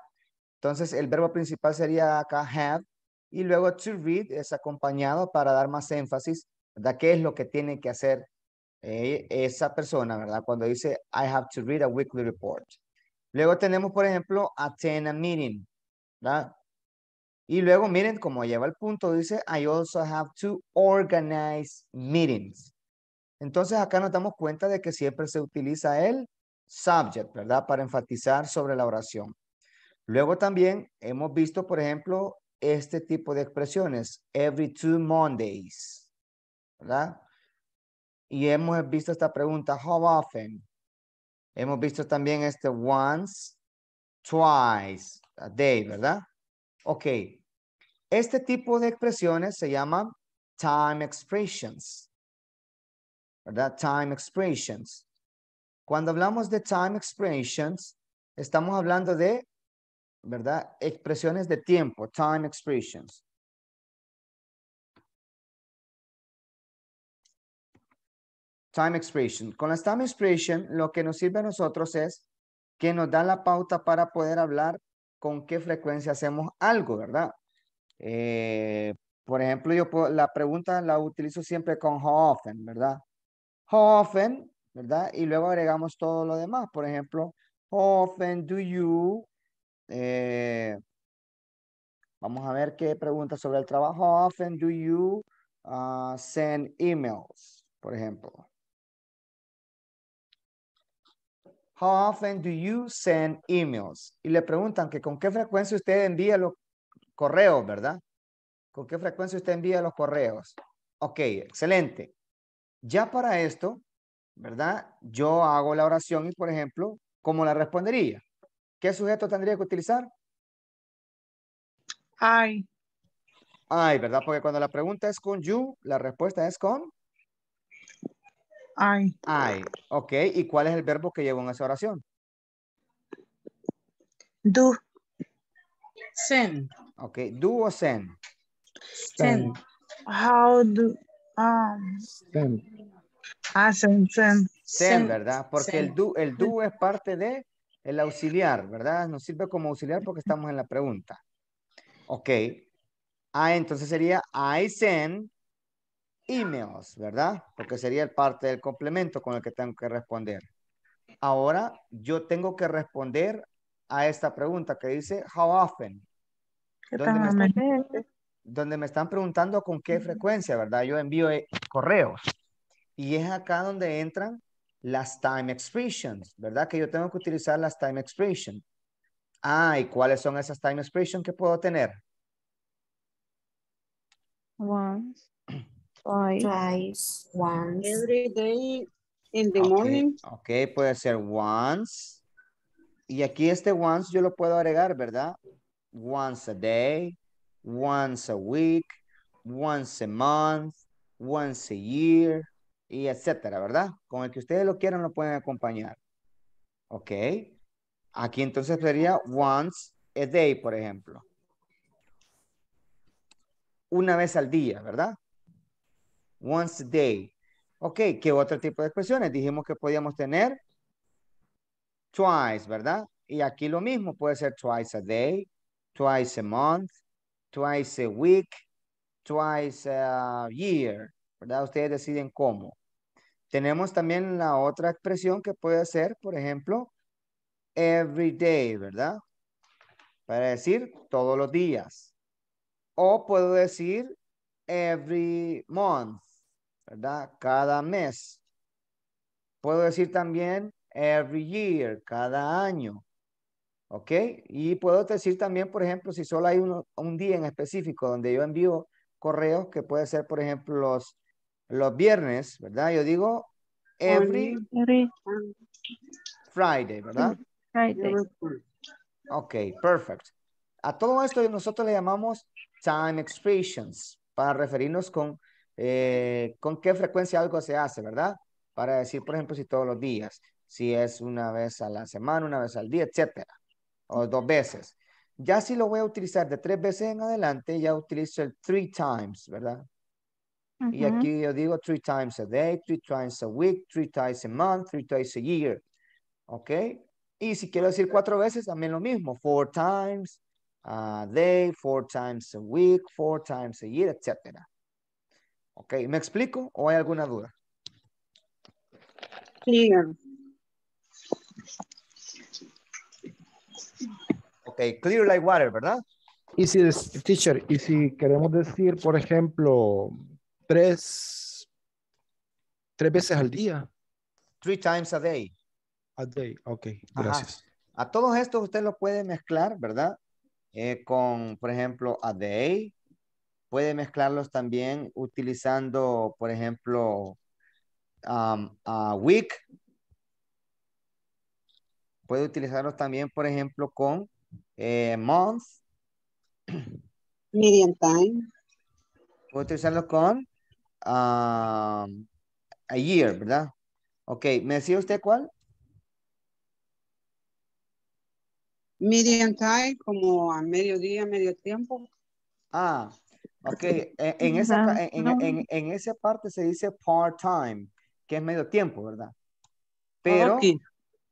Entonces el verbo principal sería acá have y luego to read es acompañado para dar más énfasis, ¿verdad? ¿Qué es lo que tiene que hacer eh, esa persona, ¿verdad? Cuando dice I have to read a weekly report. Luego tenemos, por ejemplo, attend a meeting, ¿verdad? Y luego, miren, como lleva el punto, dice, I also have to organize meetings. Entonces, acá nos damos cuenta de que siempre se utiliza el subject, ¿verdad? Para enfatizar sobre la oración. Luego también hemos visto, por ejemplo, este tipo de expresiones. Every two Mondays, ¿verdad? Y hemos visto esta pregunta, how often? Hemos visto también este once, twice a day, ¿verdad? Ok, este tipo de expresiones se llaman time expressions, ¿verdad? Time expressions. Cuando hablamos de time expressions, estamos hablando de, ¿verdad? Expresiones de tiempo, time expressions. Time expression. Con las time expression, lo que nos sirve a nosotros es que nos da la pauta para poder hablar con qué frecuencia hacemos algo, ¿verdad? Eh, por ejemplo, yo puedo, la pregunta la utilizo siempre con how often, ¿verdad? How often, ¿verdad? Y luego agregamos todo lo demás. Por ejemplo, how often do you... Eh, vamos a ver qué pregunta sobre el trabajo. How often do you uh, send emails, por ejemplo. How often do you send emails? Y le preguntan que con qué frecuencia usted envía los correos, ¿verdad? ¿Con qué frecuencia usted envía los correos? Ok, excelente. Ya para esto, ¿verdad? Yo hago la oración y, por ejemplo, ¿cómo la respondería? ¿Qué sujeto tendría que utilizar? I. I, ¿verdad? Porque cuando la pregunta es con you, la respuesta es con... I. I. Ok, ¿y cuál es el verbo que llevo en esa oración? Do. Send. Ok, do o send. Send. How do... Um, send. Ah, send, send. Send, ¿verdad? Porque send. El do, el do es parte de el auxiliar, ¿verdad? Nos sirve como auxiliar porque estamos en la pregunta. Ok. Ah, entonces sería I send emails, ¿verdad? Porque sería el parte del complemento con el que tengo que responder. Ahora yo tengo que responder a esta pregunta que dice how often. ¿Dónde me, están, donde me están preguntando con qué frecuencia, ¿verdad? Yo envío correos. Y es acá donde entran las time expressions, ¿verdad? Que yo tengo que utilizar las time expressions. Ah, ¿y cuáles son esas time expressions que puedo tener? Once, twice, twice once. Every day in the okay. morning. Ok, puede ser once. Y aquí este once yo lo puedo agregar, ¿verdad? Once a day, once a week, once a month, once a year, y etcétera, ¿verdad? Con el que ustedes lo quieran lo pueden acompañar. Ok. Aquí entonces sería once a day, por ejemplo. Una vez al día, ¿verdad? Once a day. Ok, ¿qué otro tipo de expresiones? Dijimos que podíamos tener twice, ¿verdad? Y aquí lo mismo, puede ser twice a day, twice a month, twice a week, twice a year, ¿verdad? Ustedes deciden cómo. Tenemos también la otra expresión que puede ser, por ejemplo, every day, ¿verdad? Para decir todos los días. O puedo decir every month, ¿verdad? Cada mes. Puedo decir también every year, cada año. ¿Ok? Y puedo decir también, por ejemplo, si solo hay uno, un día en específico donde yo envío correos, que puede ser, por ejemplo, los, los viernes, ¿verdad? Yo digo every Friday, ¿verdad? Friday. Ok, perfecto. A todo esto nosotros le llamamos time expressions para referirnos con, eh, con qué frecuencia algo se hace, ¿verdad? Para decir, por ejemplo, si todos los días, si es una vez a la semana, una vez al día, etcétera, o dos veces. Ya si lo voy a utilizar de tres veces en adelante, ya utilizo el three times, ¿verdad? Uh-huh. Y aquí yo digo three times a day, three times a week, three times a month, three times a year. ¿Ok? Y si quiero decir cuatro veces, también lo mismo. Four times a day, four times a week, four times a year, etcétera. ¿Ok? ¿Me explico o hay alguna duda? Clear. Ok, clear like water, ¿verdad? Y si, teacher, y si queremos decir, por ejemplo, tres, tres veces al día. Three times a day. A day. Ok, gracias. Ajá. A todos estos usted lo puede mezclar, ¿verdad? Eh, con, por ejemplo, a day. Puede mezclarlos también utilizando, por ejemplo, um, a week. Puede utilizarlos también, por ejemplo, con eh, month. Medium time. Puede utilizarlos con um, a year, ¿verdad? Ok, ¿me decía usted cuál? Medium time, como a mediodía, medio tiempo. Ah, ok. En, en, esa, en, en, en esa parte se dice part-time, que es medio tiempo, ¿verdad? Pero, okay.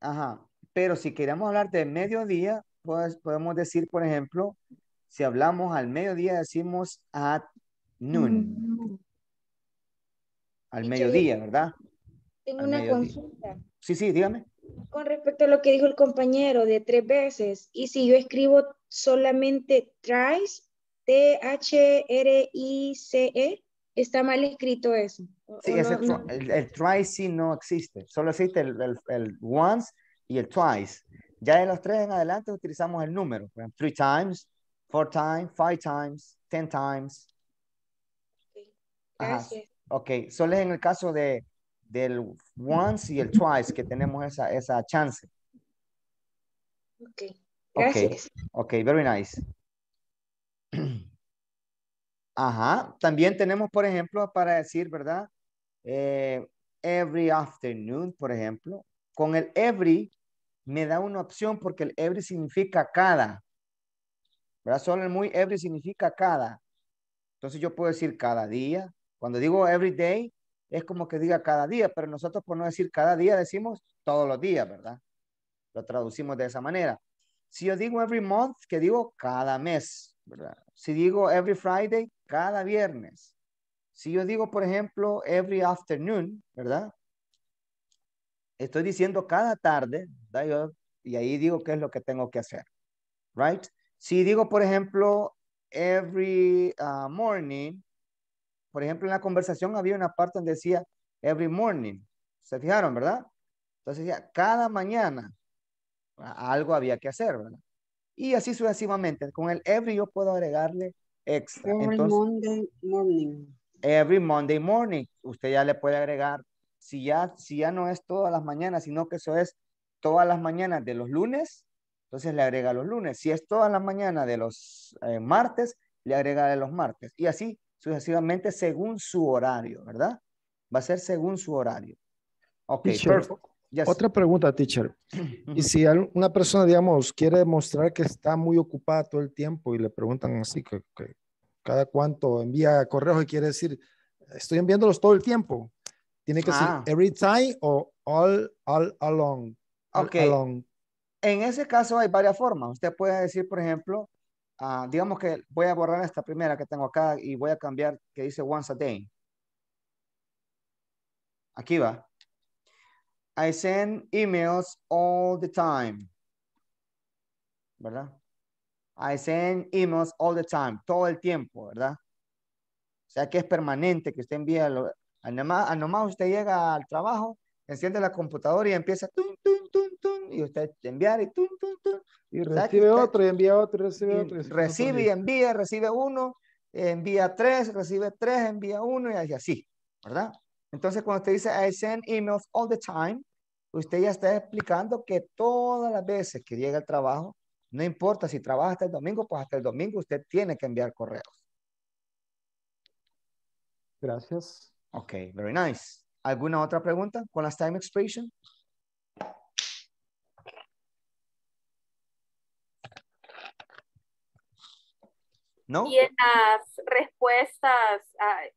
Ajá, pero si queremos hablar de mediodía, pues podemos decir, por ejemplo, si hablamos al mediodía, decimos at noon. Al mediodía, ¿verdad? Tengo al una mediodía. Consulta. Sí, sí, dígame. Con respecto a lo que dijo el compañero de tres veces, y si yo escribo solamente thrice, T H R I C E, ¿está mal escrito eso? Sí, no, ese, no. El, el thrice sí no existe, solo existe el, el, el once y el twice. Ya de los tres en adelante utilizamos el número, three times, four times, five times, ten times. Okay. Gracias. Ajá. Ok, solo es en el caso de del once y el twice que tenemos esa, esa chance. Ok, gracias. Ok, okay, very nice. Ajá, también tenemos, por ejemplo, para decir, ¿verdad? Eh, every afternoon, por ejemplo. Con el every me da una opción porque el every significa cada. ¿Verdad? Solo el muy every significa cada. Entonces yo puedo decir cada día. Cuando digo every day, es como que diga cada día, pero nosotros por no decir cada día decimos todos los días, ¿verdad? Lo traducimos de esa manera. Si yo digo every month, que digo cada mes, ¿verdad? Si digo every Friday, cada viernes. Si yo digo, por ejemplo, every afternoon, ¿verdad? Estoy diciendo cada tarde, ¿verdad? Yo, y ahí digo qué es lo que tengo que hacer, ¿right? Si digo, por ejemplo, every uh, morning, por ejemplo, en la conversación había una parte donde decía every morning. ¿Se fijaron, verdad? Entonces ya cada mañana algo había que hacer, ¿verdad? Y así sucesivamente. Con el every yo puedo agregarle extra. Every Entonces, Monday morning. Every Monday morning. Usted ya le puede agregar, si ya, si ya no es todas las mañanas, sino que eso es todas las mañanas de los lunes, entonces le agrega los lunes. Si es todas las mañanas de los eh, martes, le agrega de los martes. Y así sucesivamente según su horario, ¿verdad? Va a ser según su horario. Ok, teacher, perfecto. Yes. Otra pregunta, teacher. Y si una persona, digamos, quiere demostrar que está muy ocupada todo el tiempo y le preguntan así, que, que cada cuánto envía correos y quiere decir, estoy enviándolos todo el tiempo. Tiene que ah. decir every time o all, all along. All ok. Along. En ese caso hay varias formas. Usted puede decir, por ejemplo, uh, digamos que voy a borrar esta primera que tengo acá y voy a cambiar que dice once a day. Aquí va. I send emails all the time. ¿Verdad? I send emails all the time. Todo el tiempo, ¿verdad? O sea que es permanente que usted envía. Lo, al, nomás, al nomás usted llega al trabajo, enciende la computadora y empieza tum, tum, tum, tum, y usted enviar y tum, tum, tum. Y recibe usted, otro y envía otro y recibe y otro. Y recibe y envía, recibe uno, envía tres, recibe tres, envía uno y así, ¿verdad? Entonces, cuando usted dice, I send emails all the time, usted ya está explicando que todas las veces que llega al trabajo, no importa si trabaja hasta el domingo, pues hasta el domingo usted tiene que enviar correos. Gracias. Ok, very nice. ¿Alguna otra pregunta con las time expression? ¿No? Y en las respuestas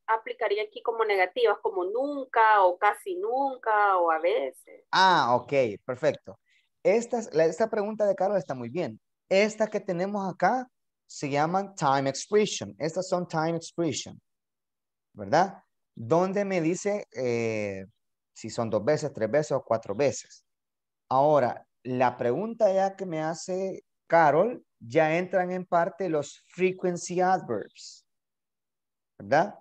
aplicaría aquí como negativas, como nunca o casi nunca o a veces. Ah, ok, perfecto. Esta, esta pregunta de Carla está muy bien. Esta que tenemos acá se llaman time expression. Estas son time expression, ¿verdad? Donde me dice eh, si son dos veces, tres veces o cuatro veces. Ahora, la pregunta ya que me hace Carol, ya entran en parte los frequency adverbs, ¿verdad?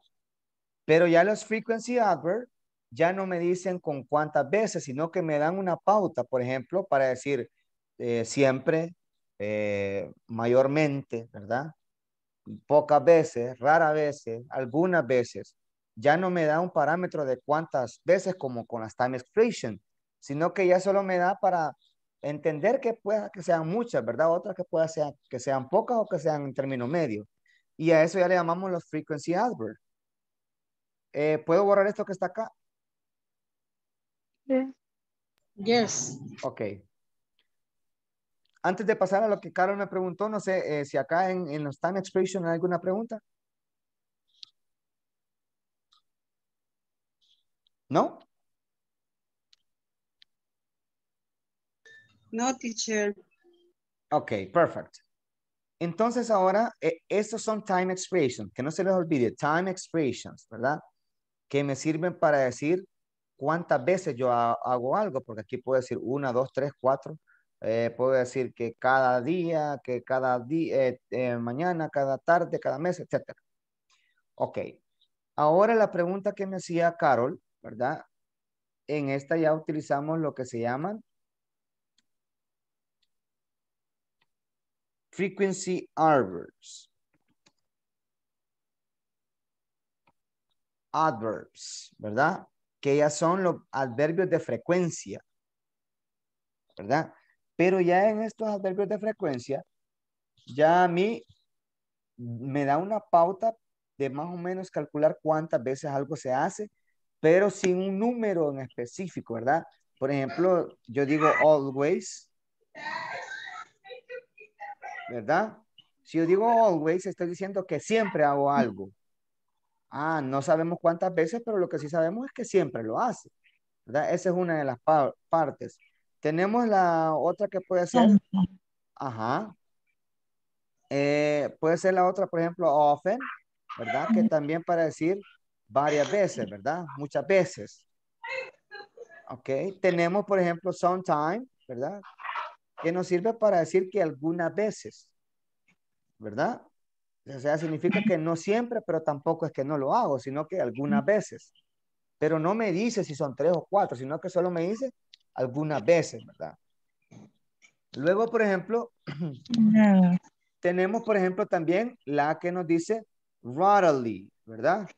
Pero ya los frequency adverbs ya no me dicen con cuántas veces, sino que me dan una pauta, por ejemplo, para decir eh, siempre, eh, mayormente, ¿verdad? Pocas veces, raras veces, algunas veces. Ya no me da un parámetro de cuántas veces como con las time expression, sino que ya solo me da para entender que pueda que sean muchas, ¿verdad? Otras que pueda sea, que sean pocas o que sean en término medio. Y a eso ya le llamamos los frequency adverbs. Eh, ¿Puedo borrar esto que está acá? Yes. Ok. Antes de pasar a lo que Carol me preguntó, no sé eh, si acá en, en los time expression hay alguna pregunta. ¿No? No, teacher. Ok, perfecto. Entonces ahora, eh, estos son time expressions, que no se les olvide, time expressions, ¿verdad? Que me sirven para decir cuántas veces yo ha, hago algo, porque aquí puedo decir una, dos, tres, cuatro. Eh, puedo decir que cada día, que cada día, eh, eh, mañana, cada tarde, cada mes, etcétera. Ok. Ahora la pregunta que me hacía Carol, ¿verdad? En esta ya utilizamos lo que se llaman frequency adverbs. Adverbs, ¿verdad? Que ya son los adverbios de frecuencia, ¿verdad? Pero ya en estos adverbios de frecuencia, ya a mí me da una pauta de más o menos calcular cuántas veces algo se hace, pero sin un número en específico, ¿verdad? Por ejemplo, yo digo always, ¿verdad? Si yo digo always, estoy diciendo que siempre hago algo. Ah, no sabemos cuántas veces, pero lo que sí sabemos es que siempre lo hace, ¿verdad? Esa es una de las pa- partes. Tenemos la otra que puede ser, ajá, eh, puede ser la otra, por ejemplo, often, ¿verdad? Que también para decir varias veces, ¿verdad? Muchas veces. Ok, tenemos, por ejemplo, sometime, ¿verdad? Que nos sirve para decir que algunas veces, ¿verdad? O sea, significa que no siempre, pero tampoco es que no lo hago, sino que algunas veces. pero no me dice si son tres o cuatro, sino que solo me dice algunas veces, ¿verdad? Luego, por ejemplo, no. tenemos, por ejemplo, también la que nos dice readily, ¿verdad?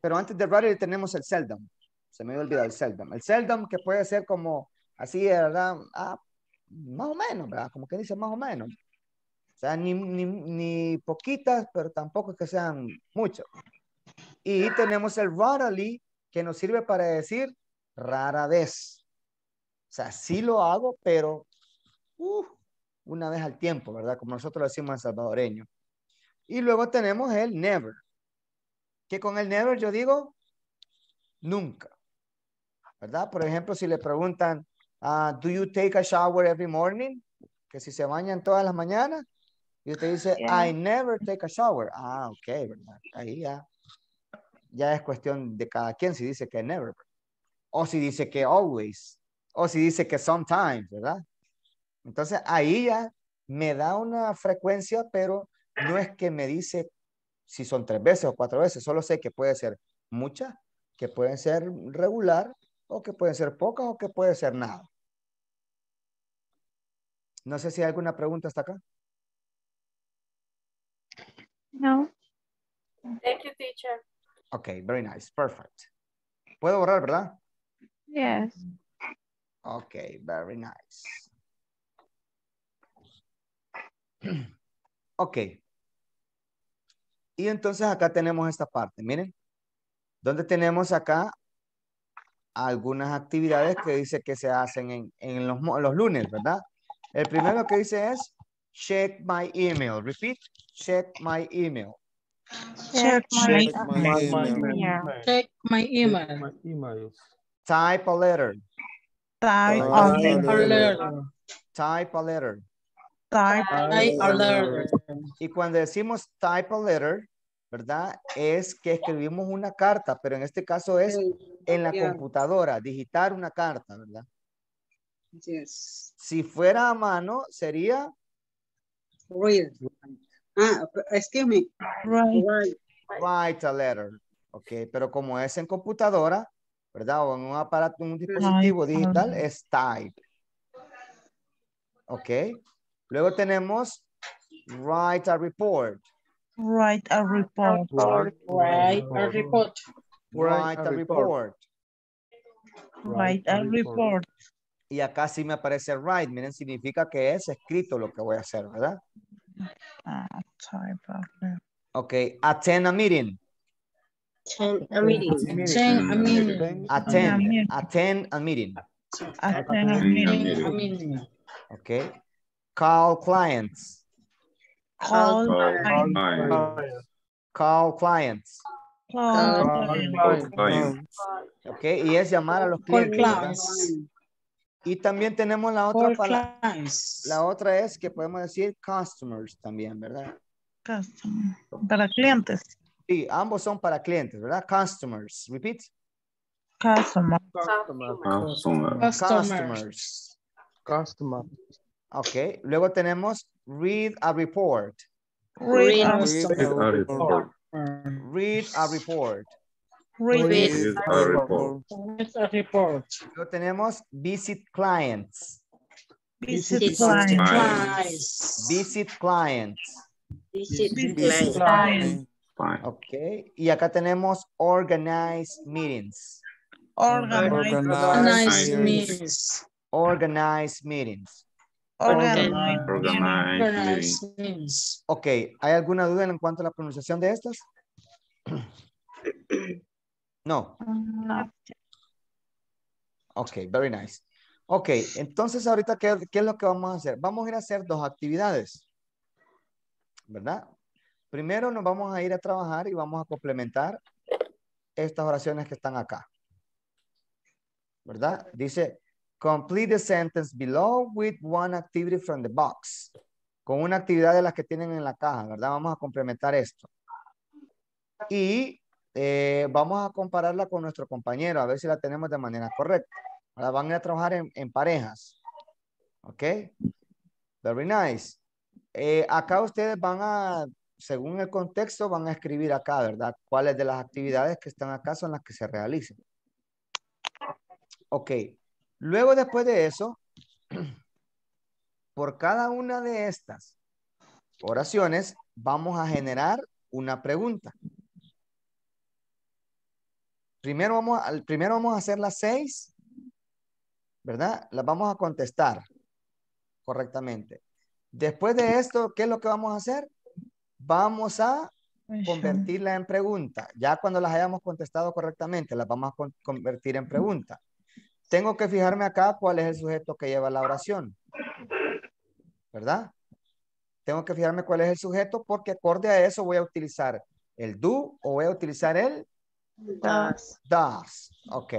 Pero antes de readily tenemos el seldom. Se me había olvidado el seldom. El seldom que puede ser como así, ¿verdad? Ah, más o menos, ¿verdad? Como que dice más o menos. O sea, ni, ni, ni poquitas, pero tampoco es que sean muchas. Y tenemos el rarely, que nos sirve para decir rara vez. O sea, sí lo hago, pero uh, una vez al tiempo, ¿verdad? Como nosotros lo decimos en salvadoreño. Y luego tenemos el never, que con el never yo digo nunca, ¿verdad? Por ejemplo, si le preguntan, uh, do you take a shower every morning? Que si se bañan todas las mañanas, y usted dice, yeah. I never take a shower. Ah, ok, ¿verdad? Ahí ya. Ya es cuestión de cada quien si dice que never, o si dice que always, o si dice que sometimes, ¿verdad? Entonces ahí ya me da una frecuencia, pero no es que me dice si son tres veces o cuatro veces, solo sé que puede ser muchas, que pueden ser regular, o que pueden ser pocas, o que puede ser nada. No sé si hay alguna pregunta hasta acá. No. Thank you, teacher. Ok, very nice, perfect. ¿Puedo borrar, verdad? Yes. Ok, very nice. Ok. Y entonces acá tenemos esta parte, miren. Donde tenemos acá algunas actividades que dice que se hacen en, en los, los lunes, ¿verdad? El primero que dice es check my email. Repeat, check my email. Check, check, my, my, check my, email. Email. Check my email. Check my email. Type a letter. Type a letter. Type a letter. Type a letter. Y cuando decimos type a letter, ¿verdad? Es que escribimos una carta, pero en este caso es en la computadora, digitar una carta, ¿verdad? Yes. Si fuera a mano, sería read. Ah, excuse me. Write. Write. Write a letter. Ok, pero como es en computadora, ¿verdad? O en un aparato, un dispositivo Write. digital, es type. Ok. Luego tenemos write a report. Write a report. Write a report. Write a report. Write a report. Y acá sí me aparece write. Miren, significa que es escrito lo que voy a hacer, ¿verdad? Okay, attend a meeting. Attend a meeting. Attend a meeting. Attend, attend a meeting. Attend a meeting. Okay. Call clients. Call clients. Call clients. Okay, y es llamar a los clientes. Y también tenemos la otra palabra. La otra es que podemos decir customers también, ¿verdad? Customer. Para clientes. Sí, ambos son para clientes, ¿verdad? Customers. Repeat. Customer. Customer. Customer. Customers. Customer. Ok. Luego tenemos read a report. Read a report. Read a report. Read a report. report. Luego tenemos visit clients. Visit, visit clients. clients. Visit clients. Visit, visit clients. clients. Ok. Y acá tenemos organize meetings. Organize, organize meetings. Organize meetings. Organize, organize, organize meetings. Ok. ¿Hay alguna duda en cuanto a la pronunciación de estas? No. No. Ok, very nice. Ok, entonces ahorita, ¿qué, ¿qué es lo que vamos a hacer? Vamos a ir a hacer dos actividades, ¿verdad? Primero nos vamos a ir a trabajar y vamos a complementar estas oraciones que están acá, ¿verdad? Dice, complete the sentence below with one activity from the box. Con una actividad de las que tienen en la caja, ¿verdad? Vamos a complementar esto. Y... Eh, vamos a compararla con nuestro compañero, a ver si la tenemos de manera correcta. Ahora van a trabajar en, en parejas. Ok. Very nice. Eh, acá ustedes van a según el contexto van a escribir acá, ¿verdad? ¿Cuáles de las actividades que están acá son las que se realicen? Ok. Luego, después de eso, por cada una de estas oraciones vamos a generar una pregunta. Primero vamos a, primero vamos a hacer las seis, ¿verdad? Las vamos a contestar correctamente. Después de esto, ¿qué es lo que vamos a hacer? Vamos a convertirla en pregunta. Ya cuando las hayamos contestado correctamente, las vamos a convertir en pregunta. Tengo que fijarme acá cuál es el sujeto que lleva la oración, ¿verdad? Tengo que fijarme cuál es el sujeto porque acorde a eso voy a utilizar el do o voy a utilizar el does. Does. Ok,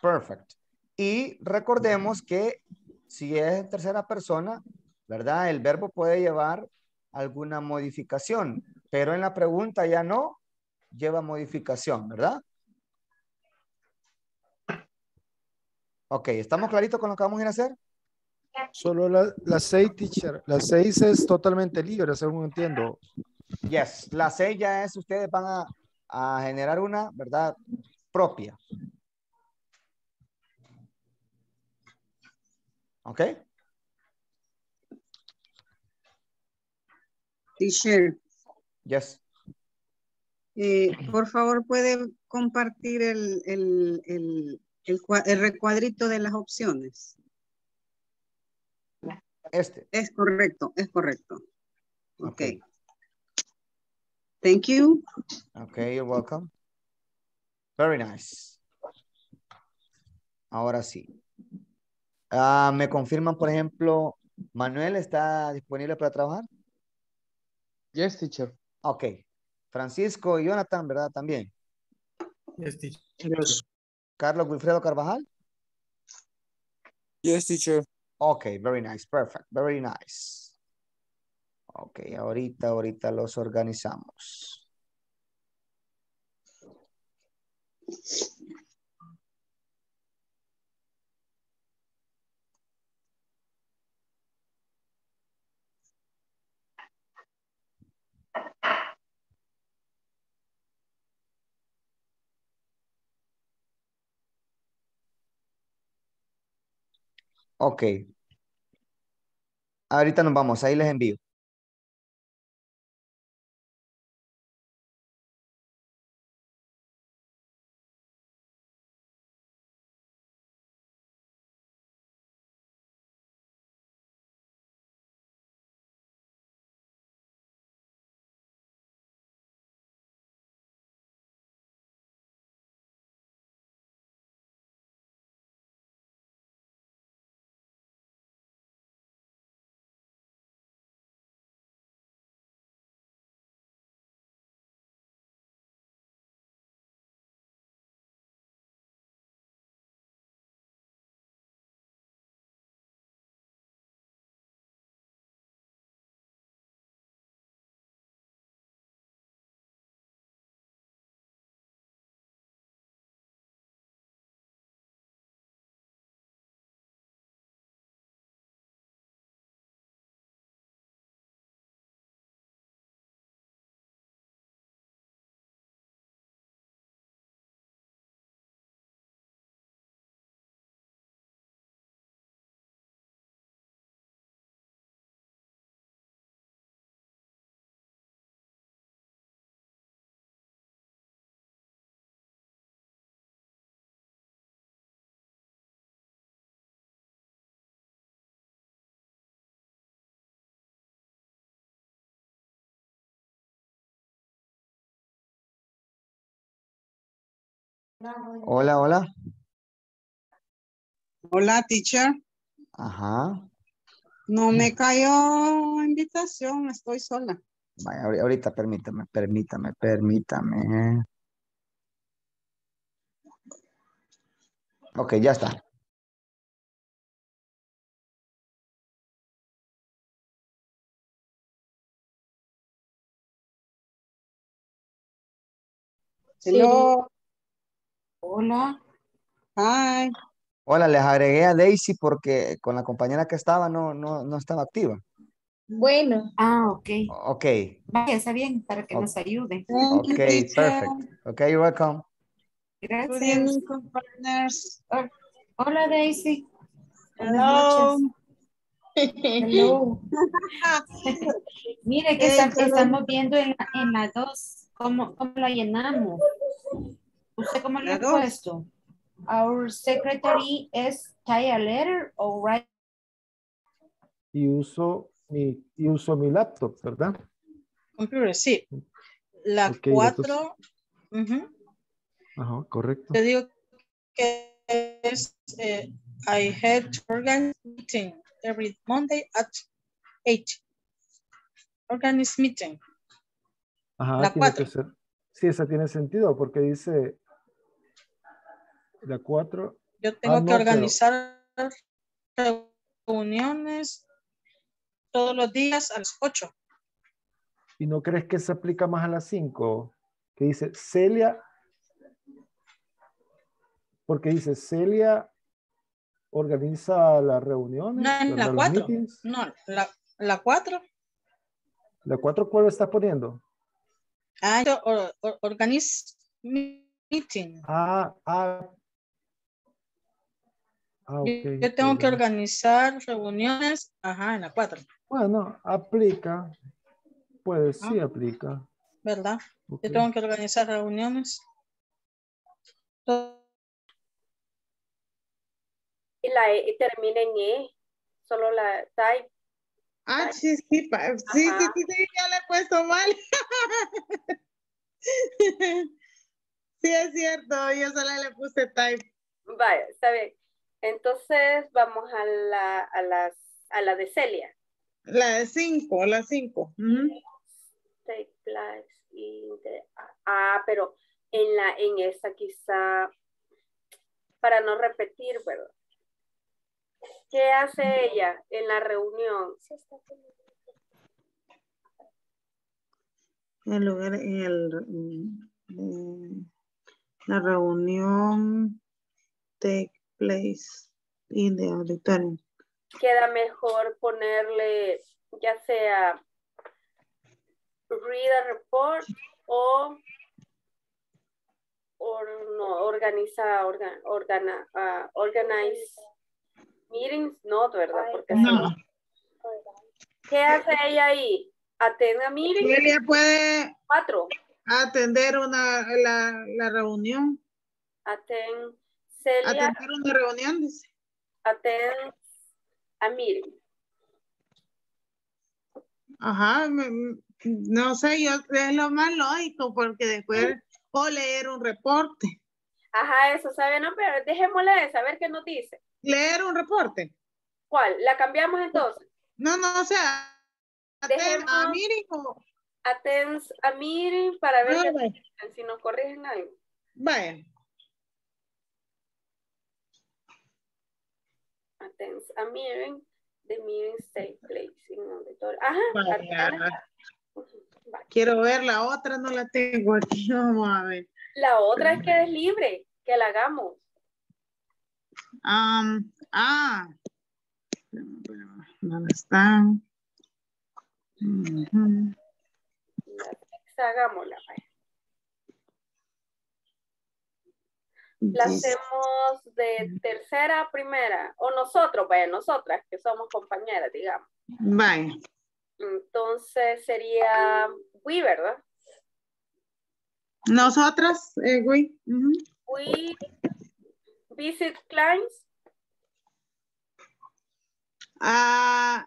perfecto. Y recordemos que si es tercera persona, ¿verdad? El verbo puede llevar alguna modificación, pero en la pregunta ya no lleva modificación, ¿verdad? Ok, ¿estamos claritos con lo que vamos a ir a hacer? Solo las la seis, teacher. Las seis es totalmente libre, según entiendo. Yes, las seis ya es, ustedes van a, a generar una, ¿verdad? Propia. Ok. Teacher. Yes. Eh, por favor, ¿puede compartir el, el, el, el, el recuadrito de las opciones? Este. Es correcto, es correcto. Ok. okay. Thank you. Ok, you're welcome. Very nice. Ahora sí. Uh, ¿Me confirman, por ejemplo, Manuel está disponible para trabajar? Yes, teacher. Ok. Francisco y Jonathan, ¿verdad? También. Yes, teacher. Carlos Wilfredo Carvajal. Yes, teacher. Ok, very nice, perfect, very nice. Ok, ahorita, ahorita los organizamos. Ok. Ahorita nos vamos, ahí les envío. Hola, hola. Hola, teacher. Ajá. No me cayó invitación, estoy sola. Vaya, ahorita permítame, permítame, permítame. Ok, ya está. Sí. Hello. Hola. Hi. Hola, les agregué a Daisy porque con la compañera que estaba no, no, no estaba activa. Bueno. Ah, ok. Ok. Vaya, está bien, para que okay. nos ayude. Thank ok, you, perfect. Ok, you're welcome. Gracias. Evening, partners. Oh, hola, Daisy. Hello. Hello. Mire que hey, estamos viendo en la dos. ¿Cómo, ¿Cómo la llenamos? ¿Usted cómo lo ha puesto? Our secretary is type a letter or write. Y uso mi, y uso mi laptop, ¿verdad? Computer, sí. La okay, cuatro. Uh -huh. Ajá, correcto. Te digo que es, eh, I had to organize meeting every Monday at eight. Organize meeting. Ajá, la cuatro. Sí, esa tiene sentido porque dice la cuatro. Yo tengo ah, no, que organizar pero... reuniones todos los días a las ocho. ¿Y no crees que se aplica más a las cinco? Que dice Celia, porque dice Celia organiza las reuniones. No, en la cuatro. No, la, la cuatro. ¿La cuatro cuál estás poniendo? Ah, yo or, or, organiz meeting. Ah, ah. Ah, okay. Yo tengo que organizar reuniones, ajá, en la cuatro. Bueno, aplica, pues ah, sí aplica. ¿Verdad? Okay. Yo tengo que organizar reuniones. Y la E termina en E, solo la type. Ah, type. Sí, sí, pa, sí, sí, sí, sí, ya la he puesto mal. Sí, es cierto, yo solo le puse type. Vaya, está bien. Entonces vamos a la, a las, a la de Celia. La de cinco, la cinco. Mm-hmm. Take place in the, ah, pero en la, en esta quizá para no repetir, ¿verdad? ¿Qué hace ella en la reunión? El lugar, el, la reunión take place in the auditorium. Queda mejor ponerle ya sea read a report o or, no, organiza, organ, organa, uh, organize meetings, no, ¿verdad? Porque no. Sí. ¿Qué hace ella ahí? Atenda meetings. Ella puede cuatro. Atender una, la, la reunión. Atend Celia, atender una reunión, dice. Atender a meeting. Ajá, me, no sé, yo es lo más lógico porque después puedo leer un reporte. Ajá, eso sabe, no, pero dejémosle de saber qué nos dice. Leer un reporte. ¿Cuál? ¿La cambiamos entonces? No, no, o sea, atender a meeting o... Atender a meeting para ver no, qué dicen, si nos corrigen algo. Vaya. Attends a meeting, the meetings take place in auditorium. Ajá. Vaya. Vaya. Quiero ver la otra, no la tengo aquí, no mames. La otra es que es libre, que la hagamos. Um, ah. ¿Dónde están? Uh-huh. Hagámosla. La hacemos de tercera a primera. O nosotros, vaya, nosotras, que somos compañeras, digamos. Vaya. Entonces sería we, ¿verdad? Nosotras, eh, we. Uh-huh. We visit clients. Ah,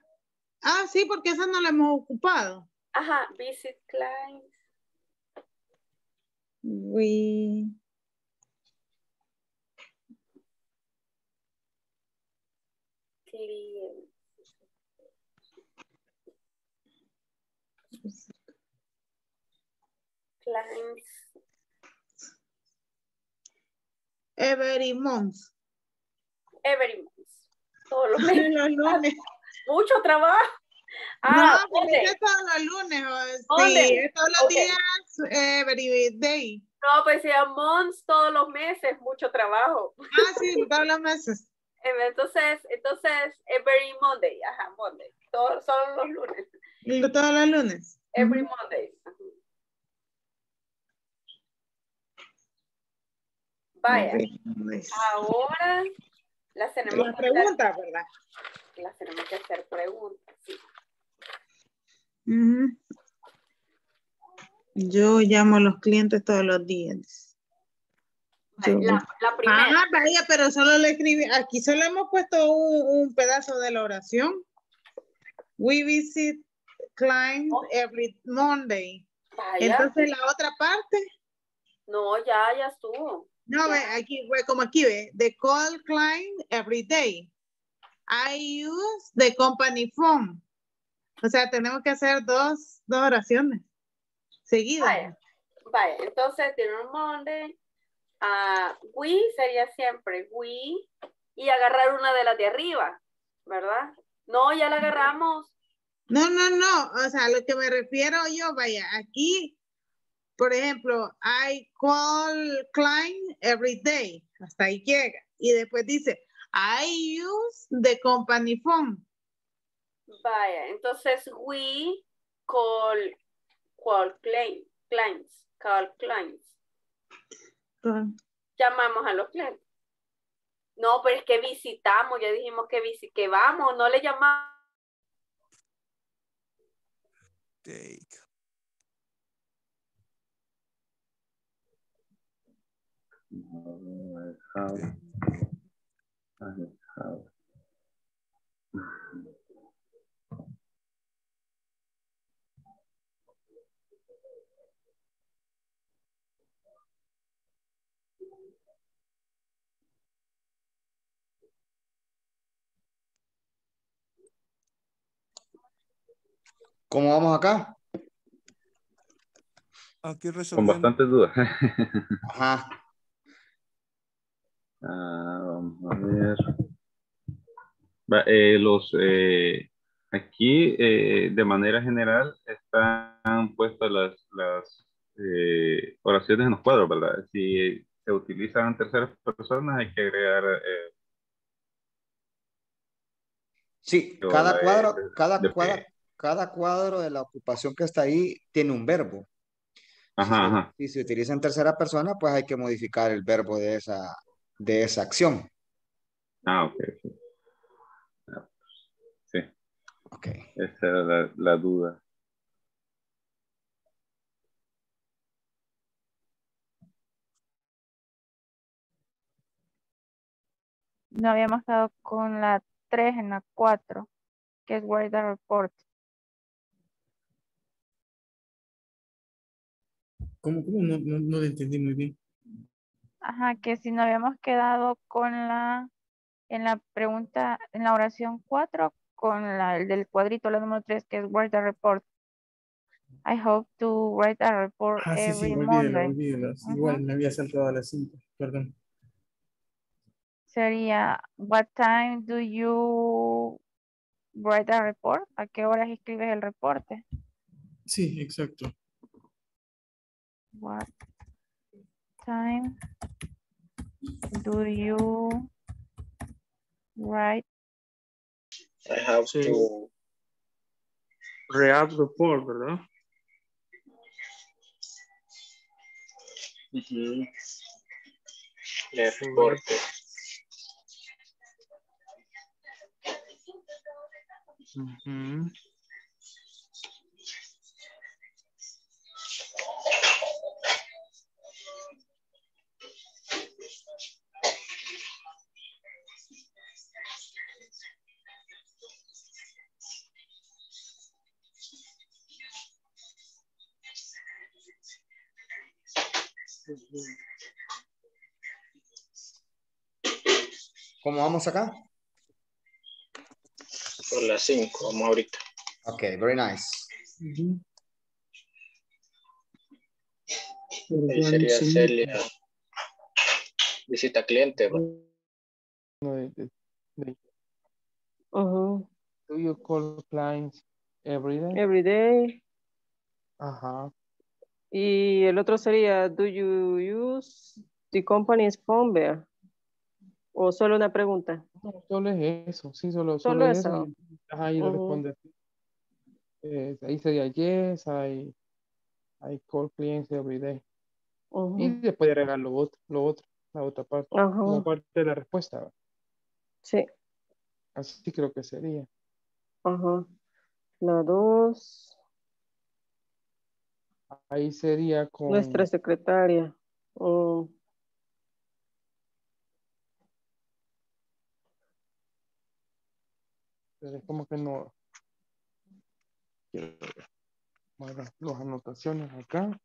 ah, sí, porque esa no la hemos ocupado. Ajá, visit clients. We... clients. Clients. Every month. Every month. Todos los meses. Los lunes. Mucho trabajo. Ah, no, porque es todos los lunes. ¿Dónde? Sí, todos los okay. días. Every day. No, pues sea months, todos los meses. Mucho trabajo. Ah, sí, todos los meses. Entonces, entonces, every Monday, ajá, Monday. Todo, solo los lunes. Todos los lunes. Every mm-hmm. Monday. Vaya. Monday. Ahora las tenemos las que preguntas, hacer. ¿Verdad? Las tenemos que hacer preguntas, sí. Mm-hmm. Yo llamo a los clientes todos los días. La, la primera. Ah, vaya, pero solo le escribí, aquí solo hemos puesto un, un pedazo de la oración. We visit clients oh. every Monday. Vaya. Entonces la otra parte. No, ya, ya estuvo. No, ya. Ve, aquí, ve, como aquí ve, the call client every day. I use the company phone. O sea, tenemos que hacer dos, dos oraciones seguidas. Vaya, vaya. Entonces, the Monday. Uh, we sería siempre we y agarrar una de las de arriba, ¿verdad? No, ya la agarramos. No, no, no. O sea, lo que me refiero yo, vaya, aquí, por ejemplo, I call client every day. Hasta ahí llega. Y después dice, I use the company phone. Vaya, entonces we call, call client, clients, call clients. Llamamos a los clientes. No, pero es que visitamos, ya dijimos que, visi que vamos, no le llamamos. Take. No, I have, I have. ¿Cómo vamos acá? Aquí con bastantes dudas. Ajá. Uh, a ver. Va, eh, los, eh, aquí, eh, de manera general, están puestas las, las eh, oraciones en los cuadros, ¿verdad? Si se utilizan terceras personas, hay que agregar... Eh, sí, cada cuadro, de, cada de, cuadro... De, Cada cuadro de la ocupación que está ahí tiene un verbo. Ajá, ajá. Si se utiliza en tercera persona, pues hay que modificar el verbo de esa, de esa acción. Ah, ok. Sí. sí. Ok. Esa era la, la duda. No habíamos estado con la tres en la cuatro, que es where the report. ¿Cómo? ¿Cómo? No, no, no lo entendí muy bien. Ajá, que si nos habíamos quedado con la, en la pregunta, en la oración cuatro, con la el del cuadrito, la número tres, que es write a report. I hope to write a report ah, every sí, sí, Monday. Olvídalo, sí, uh-huh. Igual me había saltado a las cinco, perdón. Sería, what time do you write a report? ¿A qué horas escribes el reporte? Sí, exacto. What time do you write? I have sí. to read the report, ¿verdad? Mm-hmm. Reporte. Mm-hmm. ¿Cómo vamos acá? Por las cinco, vamos ahorita. Ok, very nice. Uh-huh. Ahí sería Celia. Visita cliente. Uh-huh. Do you call clients every day? Every day. Ajá. Uh-huh. Y el otro sería, do you use the company's phone there? ¿O solo una pregunta? No, solo es eso, sí, solo, solo, solo eso. eso. Ajá, ahí uh-huh. lo responde. Eh, ahí sería yes, I, I call clients every day. Uh-huh. Y después agregar lo otro, lo otro, la otra parte, uh-huh. la parte de la respuesta. Sí. Así creo que sería. Ajá. La dos. Ahí sería con... Nuestra secretaria. Oh. Es como que no... Bueno, las anotaciones acá.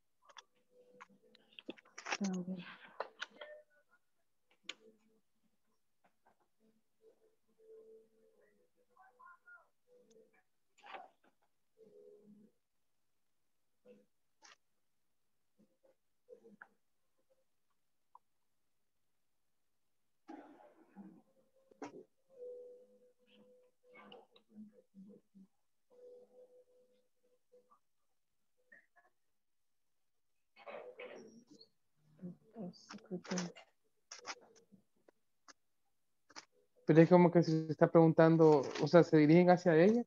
Pero es como que se está preguntando, o sea, ¿se dirigen hacia ella?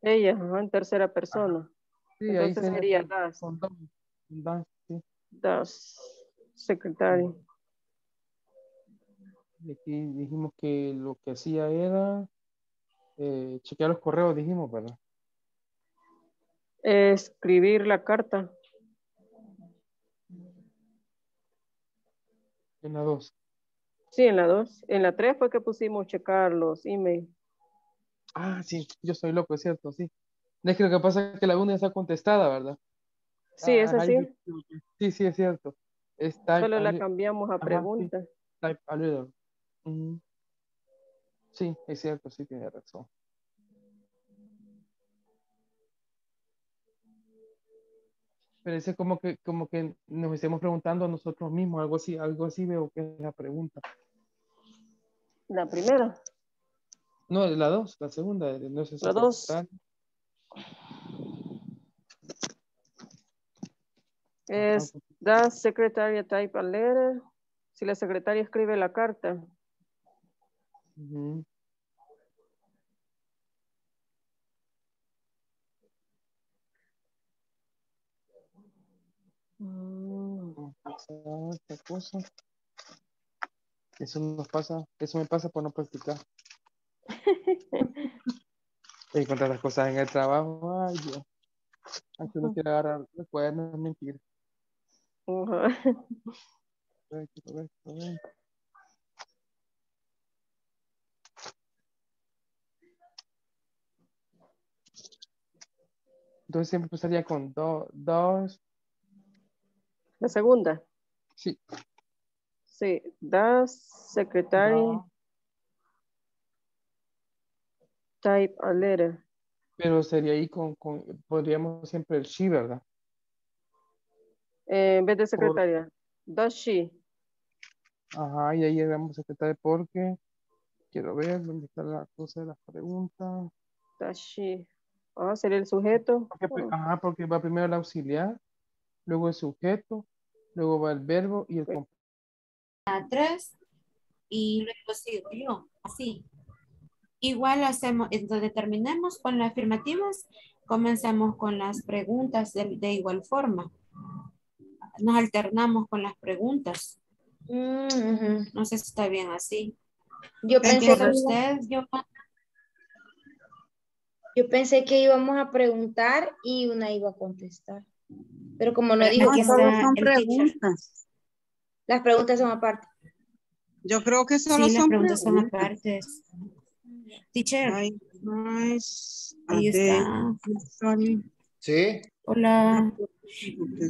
Ella, ¿no? En tercera persona. Ah, sí, entonces ahí sería das. Das, sí. Das, secretario. Y aquí dijimos que lo que hacía era eh, chequear los correos, dijimos, ¿verdad? Escribir la carta. En la dos. Sí, en la dos. En la tres fue que pusimos checar los emails. Ah, sí, yo soy loco, es cierto, sí. Es que lo que pasa es que la una está contestada, ¿verdad? Sí, ah, es así. Sí, sí, es cierto. Es solo la cambiamos a pregunta. Type a little. Uh-huh. Sí, es cierto, sí tiene razón. Pero es como que, como que nos estemos preguntando a nosotros mismos, algo así, algo así veo que es la pregunta. ¿La primera? No, la dos, la segunda. No sé si la dos. Está. Es, does secretary type a letter? Si la secretaria escribe la carta. Uh-huh. Esta cosa. Eso nos pasa, eso me pasa por no practicar. Encontrar las cosas en el trabajo. Ay, Dios. Aunque no quiera agarrar los cuadernos, es mentira. Uh-huh. Correcto, correcto, correcto. Entonces siempre empezaría con do, dos. La segunda. Sí. Sí. Does secretary no. type a letter? Pero sería ahí con, con podríamos siempre el she, ¿verdad? Eh, en vez de secretaria. Por... Does she. Ajá, y ahí llegamos secretaria porque quiero ver dónde está la cosa de las preguntas. Does she. Ah, sería el sujeto. Porque, ajá, porque va primero el auxiliar, luego el sujeto, luego va el verbo y el complemento. A tres y luego sigo yo, así. Igual hacemos, entonces terminemos con las afirmativas, comenzamos con las preguntas de, de igual forma. Nos alternamos con las preguntas. Mm-hmm. No sé si está bien así. Yo pensé que usted, yo... yo pensé que íbamos a preguntar y una iba a contestar. Pero como no dijo que solo son preguntas. Las preguntas son aparte. Yo creo que solo sí, son preguntas. Las preguntas son aparte. Teacher. Ay, nice. Ahí está. Sí. Hola.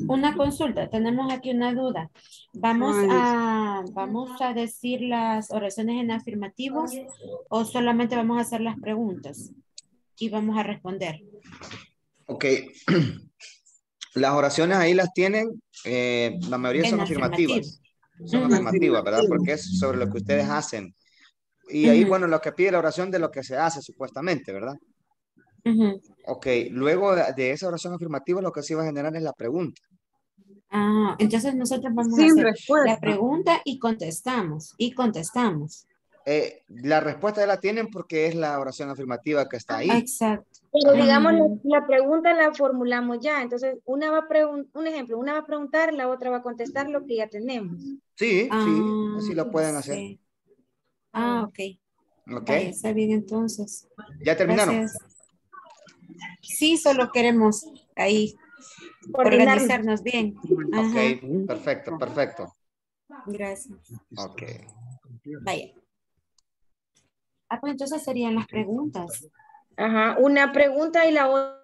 Una consulta. Tenemos aquí una duda. Vamos a, vamos a decir las oraciones en afirmativos o solamente vamos a hacer las preguntas y vamos a responder. Ok. Las oraciones ahí las tienen, eh, la mayoría son afirmativas. Son afirmativas, ¿verdad? Porque es sobre lo que ustedes hacen. Y ahí, uh-huh. bueno, lo que pide la oración de lo que se hace, supuestamente, ¿verdad? Uh-huh. Ok, luego de esa oración afirmativa lo que se va a generar es la pregunta. Ah, entonces nosotros vamos Sin a hacer respuesta. la pregunta y contestamos, y contestamos. Eh, la respuesta ya la tienen porque es la oración afirmativa que está ahí. Exacto. Pero digamos, la, la pregunta la formulamos ya, entonces una va a preguntar, un ejemplo, una va a preguntar, la otra va a contestar lo que ya tenemos. Sí, ah, sí, así lo pueden hacer. Sí. Ah, ok. Ok. Ahí está bien entonces. ¿Ya terminaron? Gracias. Sí, solo queremos ahí organizarnos bien. Ajá. Ok, perfecto, perfecto. Gracias. Ok. Vaya. Ah, pues entonces serían las preguntas. Ajá, una pregunta y la otra.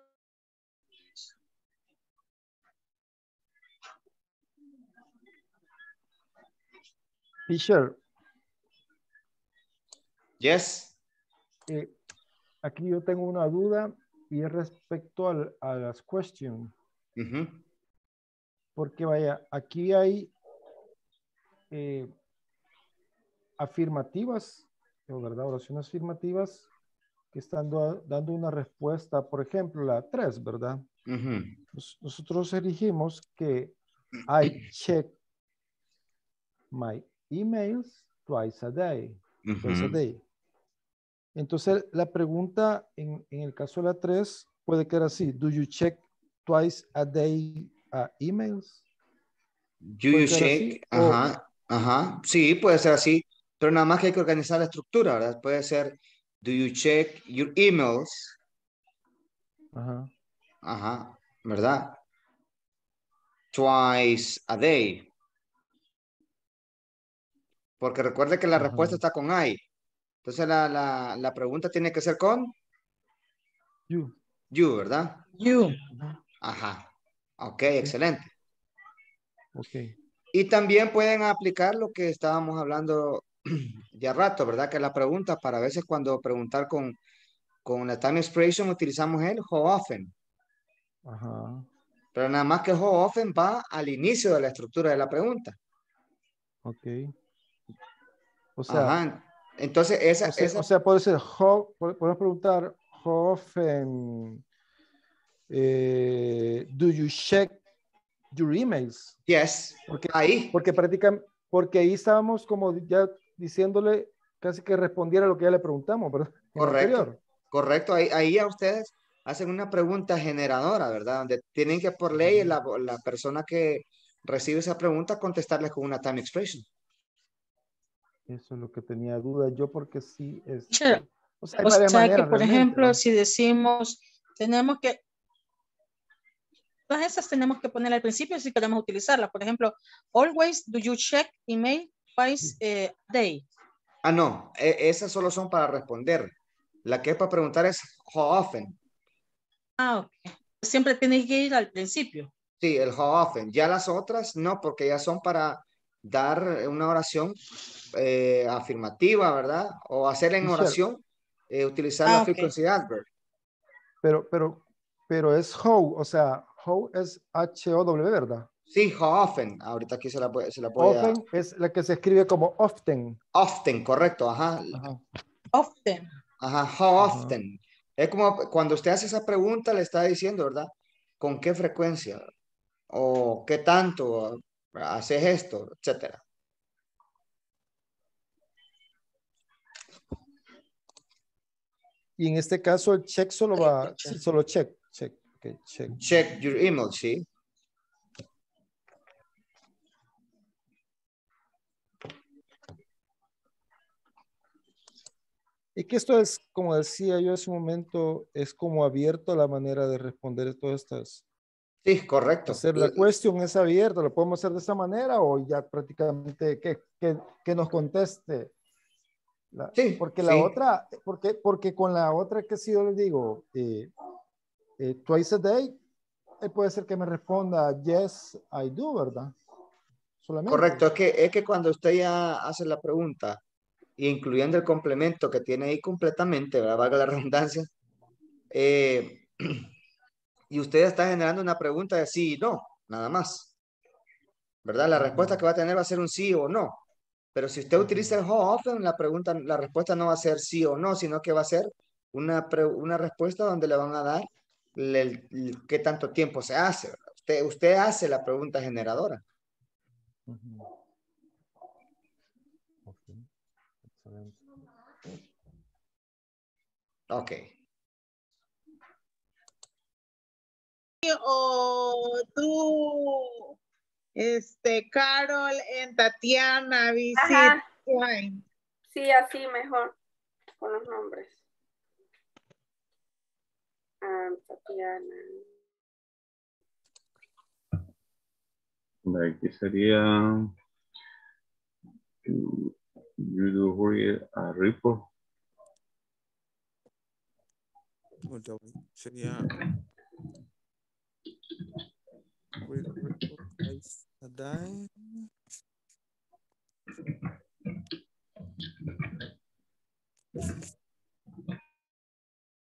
Teacher. Yes. Eh, aquí yo tengo una duda y es respecto al, a las questions. Uh-huh. Porque vaya, aquí hay eh, afirmativas, ¿verdad? Oraciones afirmativas que están do, dando una respuesta, por ejemplo, la tres, ¿verdad? Uh-huh. Nos, nosotros elegimos que I check my emails twice a day. Uh-huh. Twice a day. Entonces, la pregunta en, en el caso de la tres puede quedar así. Do you check twice a day uh, emails? Do you check? Ajá, o, ajá. Sí, puede ser así. Pero nada más que hay que organizar la estructura, ¿verdad? Puede ser, do you check your emails? Ajá. Ajá, ¿verdad? Twice a day. Porque recuerde que la ajá. respuesta está con I. Entonces la, la, la pregunta tiene que ser con? You. You, ¿verdad? You. Ajá. Ok, okay. Excelente. Ok. Y también pueden aplicar lo que estábamos hablando ya rato, ¿verdad? Que la pregunta, para veces cuando preguntar con, con la time expression utilizamos el how often. Ajá. Pero nada más que how often va al inicio de la estructura de la pregunta. Ok. O sea, ajá. Entonces esa... O sea, esa... O sea puede ser how, podemos preguntar how often eh, do you check your emails. Yes. Porque ahí. Porque practican, porque ahí estábamos como ya diciéndole casi que respondiera a lo que ya le preguntamos, ¿verdad? Correcto. Correcto. Ahí, ahí a ustedes hacen una pregunta generadora, ¿verdad? Donde tienen que por ley la, la persona que recibe esa pregunta contestarle con una time expression. Eso es lo que tenía duda yo porque sí es. Sure. O sea, o sea maneras, que por ejemplo, ¿no? Si decimos tenemos que todas esas tenemos que poner al principio si queremos utilizarlas. Por ejemplo, always do you check email twice a day. Ah, no. Esas solo son para responder. La que es para preguntar es how often. Ah, ok. Siempre tienes que ir al principio. Sí, el how often. Ya las otras no, porque ya son para dar una oración eh, afirmativa, ¿verdad? O hacer en oración, eh, utilizar ah, la okay. frecuencia adverb. Pero, pero, pero es how, o sea... How es H O W, ¿verdad? Sí, how often. Ahorita aquí se la, se la puede often dar. Es la que se escribe como often. Often, correcto. Ajá. Ajá. Often. Ajá, how ajá. often. Es como cuando usted hace esa pregunta, le está diciendo, ¿verdad? ¿Con qué frecuencia? ¿O qué tanto haces esto? Etcétera. Y en este caso, el check solo va, check. solo check, check. Okay, check. Check your email, sí. Y que esto es, como decía yo hace un momento, es como abierto a la manera de responder todas estas. Sí, correcto. Hacer la cuestión es abierta, ¿lo podemos hacer de esta manera o ya prácticamente que, que, que nos conteste? La, sí. Porque la sí. otra, porque, porque con la otra que sí yo les digo, eh, Eh, twice a day, eh, puede ser que me responda yes, I do, ¿verdad? Solamente. Correcto, es que, es que cuando usted ya hace la pregunta, incluyendo el complemento que tiene ahí completamente, ¿verdad? Valga la redundancia, eh, y usted está generando una pregunta de sí y no, nada más, ¿verdad? La respuesta que va a tener va a ser un sí o no, pero si usted utiliza el how often, la pregunta, la respuesta no va a ser sí o no, sino que va a ser una, pre, una respuesta donde le van a dar El, el, qué tanto tiempo se hace. Usted, usted hace la pregunta generadora. Uh-huh. Okay. Excelente. Okay. O tú, este, Carol en Tatiana, visita. Sí, así mejor, con los nombres. Ah, Tatiana. De aquí sería Yudu Hurri Arripo. Sería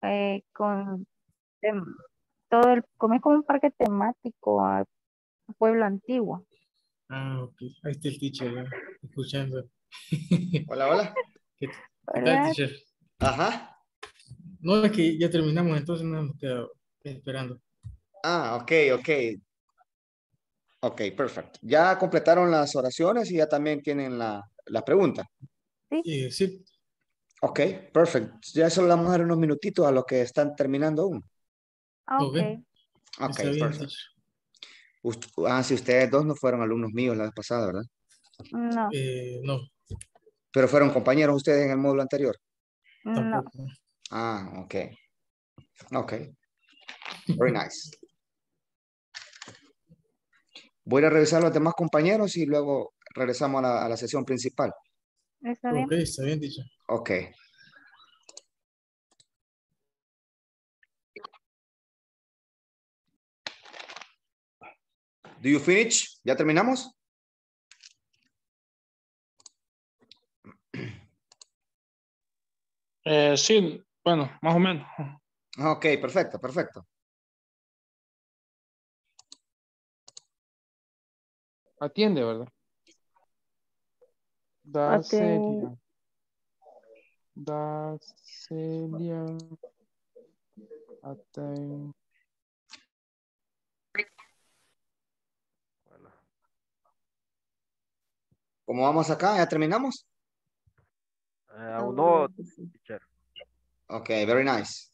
Eh, con eh, todo el como como un parque temático a Pueblo Antiguo. Ah, ok. Ahí está el teacher, ¿no? Escuchando. Hola, hola. ¿Qué, ¿Qué tal, teacher? Ajá. No, es que ya terminamos, entonces no hemos quedado esperando. Ah, ok, ok. Ok, perfecto. Ya completaron las oraciones y ya también tienen la, la pregunta. Sí, sí. Ok, perfecto. Ya solo vamos a dar unos minutitos a los que están terminando aún. Ok. Ok, perfecto. Ah, si ustedes dos no fueron alumnos míos la vez pasada, ¿verdad? No. Eh, no. ¿Pero fueron compañeros ustedes en el módulo anterior? No. Ah, ok. Ok. Very nice. Voy a revisar a los demás compañeros y luego regresamos a la, a la sesión principal. Está bien. Ok, está bien dicho. Ok. Do you finish? ¿Ya terminamos? Eh, sí, bueno, más o menos. Ok, perfecto, perfecto. Atiende, ¿verdad? Da Celia. Da Celia. Atén. Bueno. ¿Cómo vamos acá? ¿Ya terminamos? Aún no, teacher. Ok, very nice.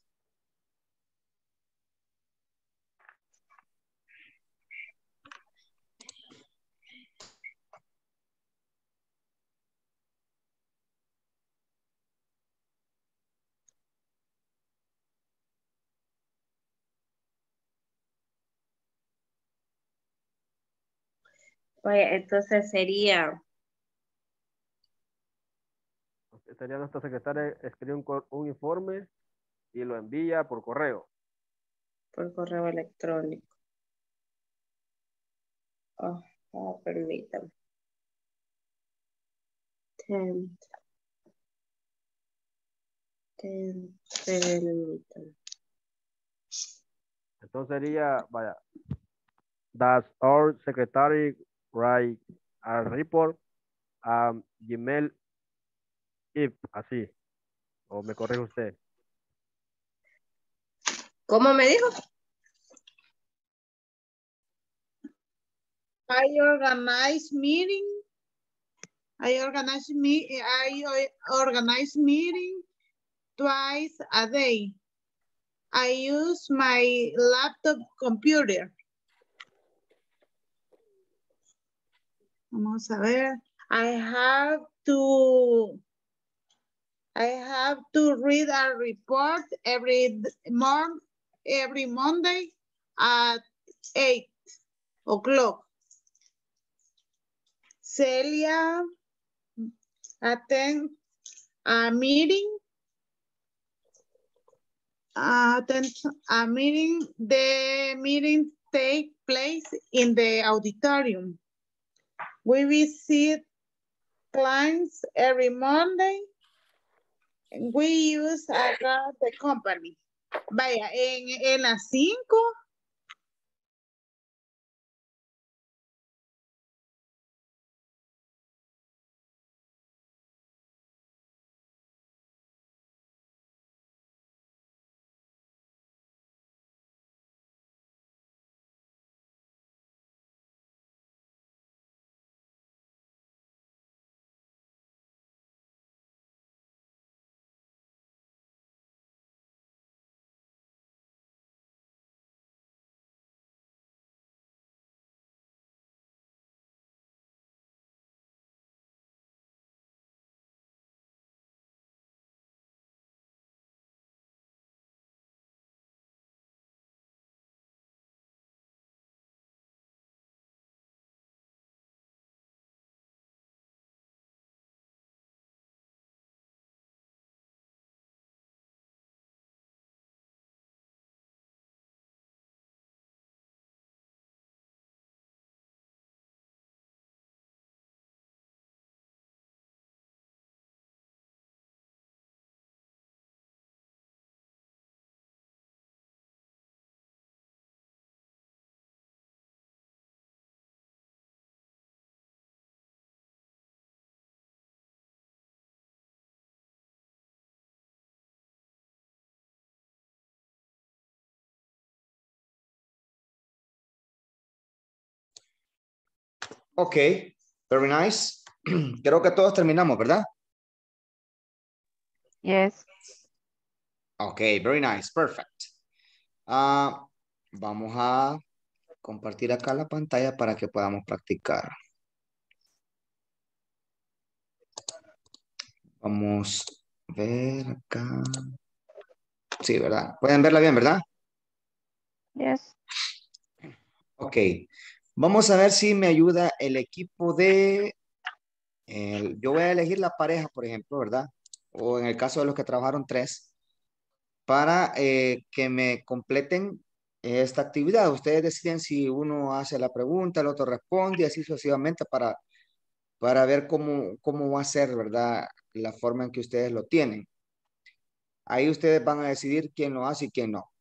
Oye, entonces sería... Sería nuestra secretaria, escribe un, un informe y lo envía por correo. Por correo electrónico. Oh, oh, permítame. Ten, ten, permítame. Entonces sería, vaya, does our secretary write a report um, Gmail if, así, o me corrige usted. ¿Cómo me dijo? I organize meeting. I organize me. I organize meeting twice a day. I use my laptop computer. Vamos a ver. I have to. I have to read a report every month, every Monday at eight o'clock. Celia attend a meeting. Attend a meeting. The meeting takes place in the auditorium. We visit clients every Monday. We use acá the company. Vaya, en, en las cinco. Ok, very nice. Creo que todos terminamos, ¿verdad? Yes. Ok, very nice, perfect. Uh, vamos a compartir acá la pantalla para que podamos practicar. Vamos a ver acá. Sí, ¿verdad? Pueden verla bien, ¿verdad? Yes. Ok. Vamos a ver si me ayuda el equipo de... El, yo voy a elegir la pareja, por ejemplo, ¿verdad? O en el caso de los que trabajaron tres, para eh, que me completen esta actividad. Ustedes deciden si uno hace la pregunta, el otro responde y así sucesivamente para, para ver cómo, cómo va a ser, ¿verdad? La forma en que ustedes lo tienen. Ahí ustedes van a decidir quién lo hace y quién no.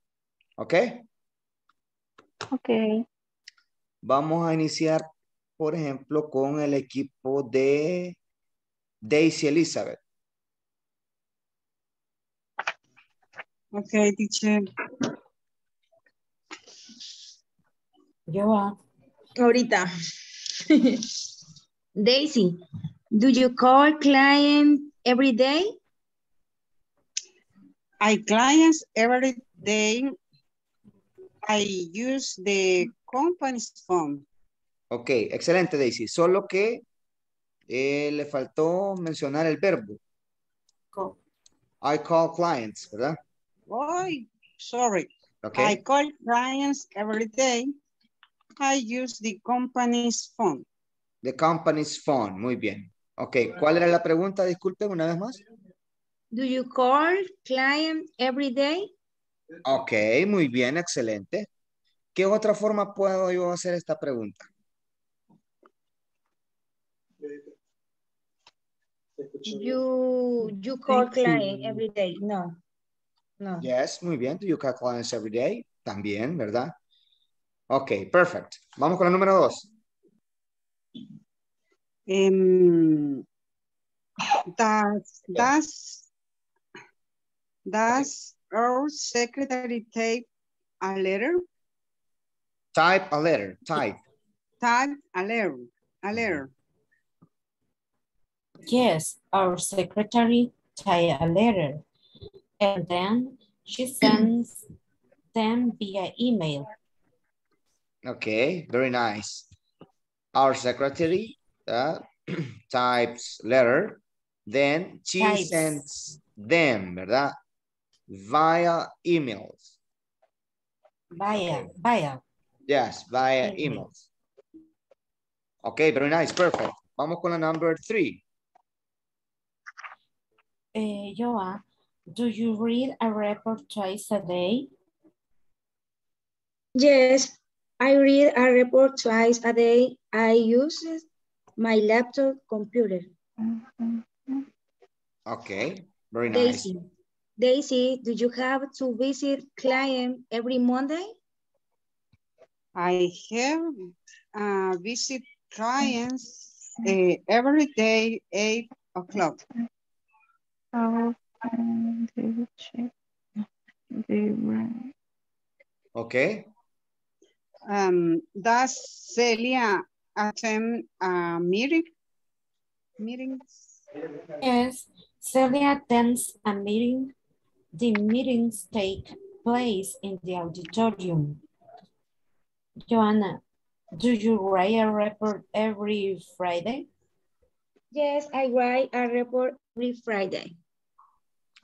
¿Ok? Ok. Vamos a iniciar, por ejemplo, con el equipo de Daisy Elizabeth. Ok, teacher. Yo va. Ahorita. Daisy, do you call clients every day? I clients every day. I use the company's phone. Ok, excelente, Daisy. Solo que eh, le faltó mencionar el verbo. Call. I call clients, ¿verdad? Oh, sorry. Okay. I call clients every day. I use the company's phone. The company's phone. Muy bien. Ok, ¿cuál era la pregunta? Disculpen una vez más. Do you call client every day? Ok, muy bien, excelente. ¿Qué otra forma puedo yo hacer esta pregunta? You, you call client every day. No. No. Yes, muy bien. Do you call clients every day? También, ¿verdad? Ok, perfect. Vamos con la número dos. Um, does, does, does our secretary type a letter? Type a letter. Type. Type a letter. A letter. Yes, our secretary type a letter. And then she sends them via email. Okay, very nice. Our secretary uh, types letter. Then she types. Sends them, ¿verdad? Via emails. Via, via. Yes, via emails. Okay, very nice, perfect. Vamos con la number three. Eh, Joa, do you read a report twice a day? Yes, I read a report twice a day. I use my laptop computer. Okay, very nice. Daisy, Daisy, do you have to visit client every Monday? I have uh, visit clients uh, every day, eight o'clock. Uh, Okay. Um, does Celia attend a meeting? Meetings? Yes, Celia attends a meeting. The meetings take place in the auditorium. Joanna, do you write a report every Friday? Yes, I write a report every Friday.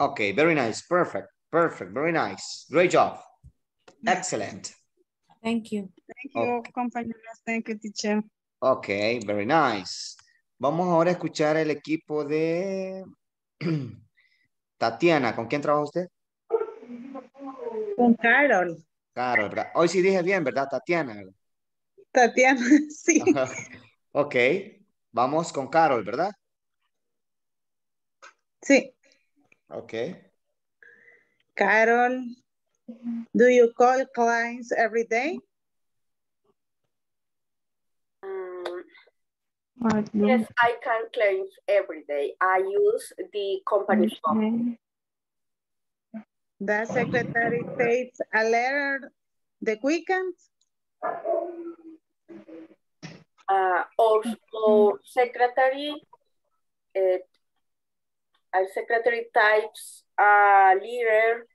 Okay, very nice. Perfect. Perfect. Very nice. Great job. Excellent. Thank you. Thank you, okay. Compañeros. Thank you, teacher. Okay, very nice. Vamos ahora a escuchar el equipo de Tatiana. ¿Con quién trabaja usted? Con Carol. Carol, ¿verdad? Hoy sí dije bien, ¿verdad? Tatiana. Tatiana, sí. Ok. Vamos con Carol, ¿verdad? Sí. Okay. Carol, do you call clients every day? Um, yes, I call clients every day. I use the company's phone. The secretary takes a letter the weekend? Uh, also, secretary, uh, our secretary types a letter,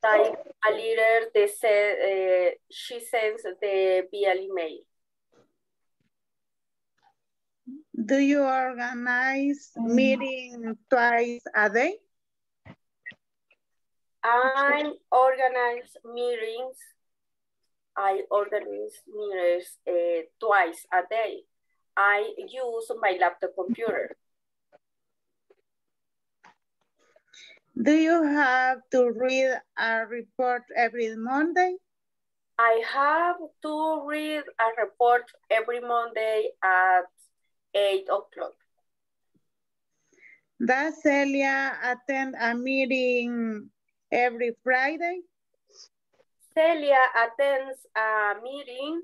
type a letter, they say, uh, she sends the via email. Do you organize meeting twice a day? I organize meetings. I organize meetings uh, twice a day. I use my laptop computer. Do you have to read a report every Monday? I have to read a report every Monday at eight o'clock. Does Celia attend a meeting every Friday? Celia attends a meeting.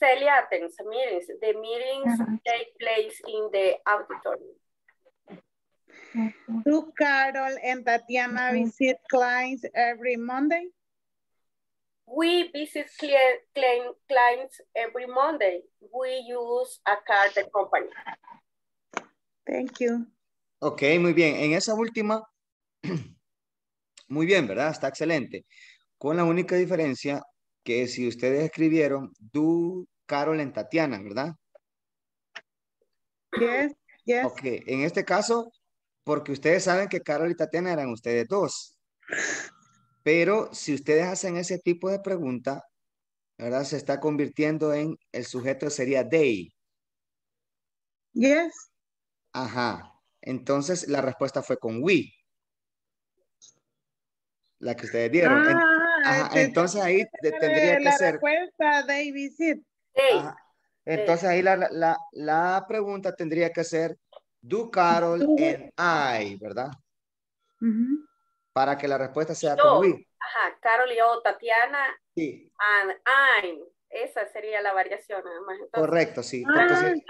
Celia attends meetings. The meetings uh-huh. take place in the auditorium. Do Carol and Tatiana uh-huh. visit clients every Monday? We visit clients every Monday. We use a card company. Thank you. Ok, muy bien. En esa última, muy bien, ¿verdad? Está excelente. Con la única diferencia que si ustedes escribieron do Carol and Tatiana, ¿verdad? Yes, yes. Ok, en este caso, porque ustedes saben que Carol y Tatiana eran ustedes dos. Pero si ustedes hacen ese tipo de pregunta, ¿verdad? Se está convirtiendo en, el sujeto sería they. Yes. Ajá. Entonces la respuesta fue con we. La que ustedes dieron. Ah. Ajá, entonces ahí tendría que ser. Ajá, entonces ahí la, la, la pregunta tendría que ser do Carol and I, ¿verdad? Uh-huh. Para que la respuesta sea con we. Ajá, Carol y yo, Tatiana sí. and I. Esa sería la variación. Además. Entonces, correcto, sí. Ah, sí.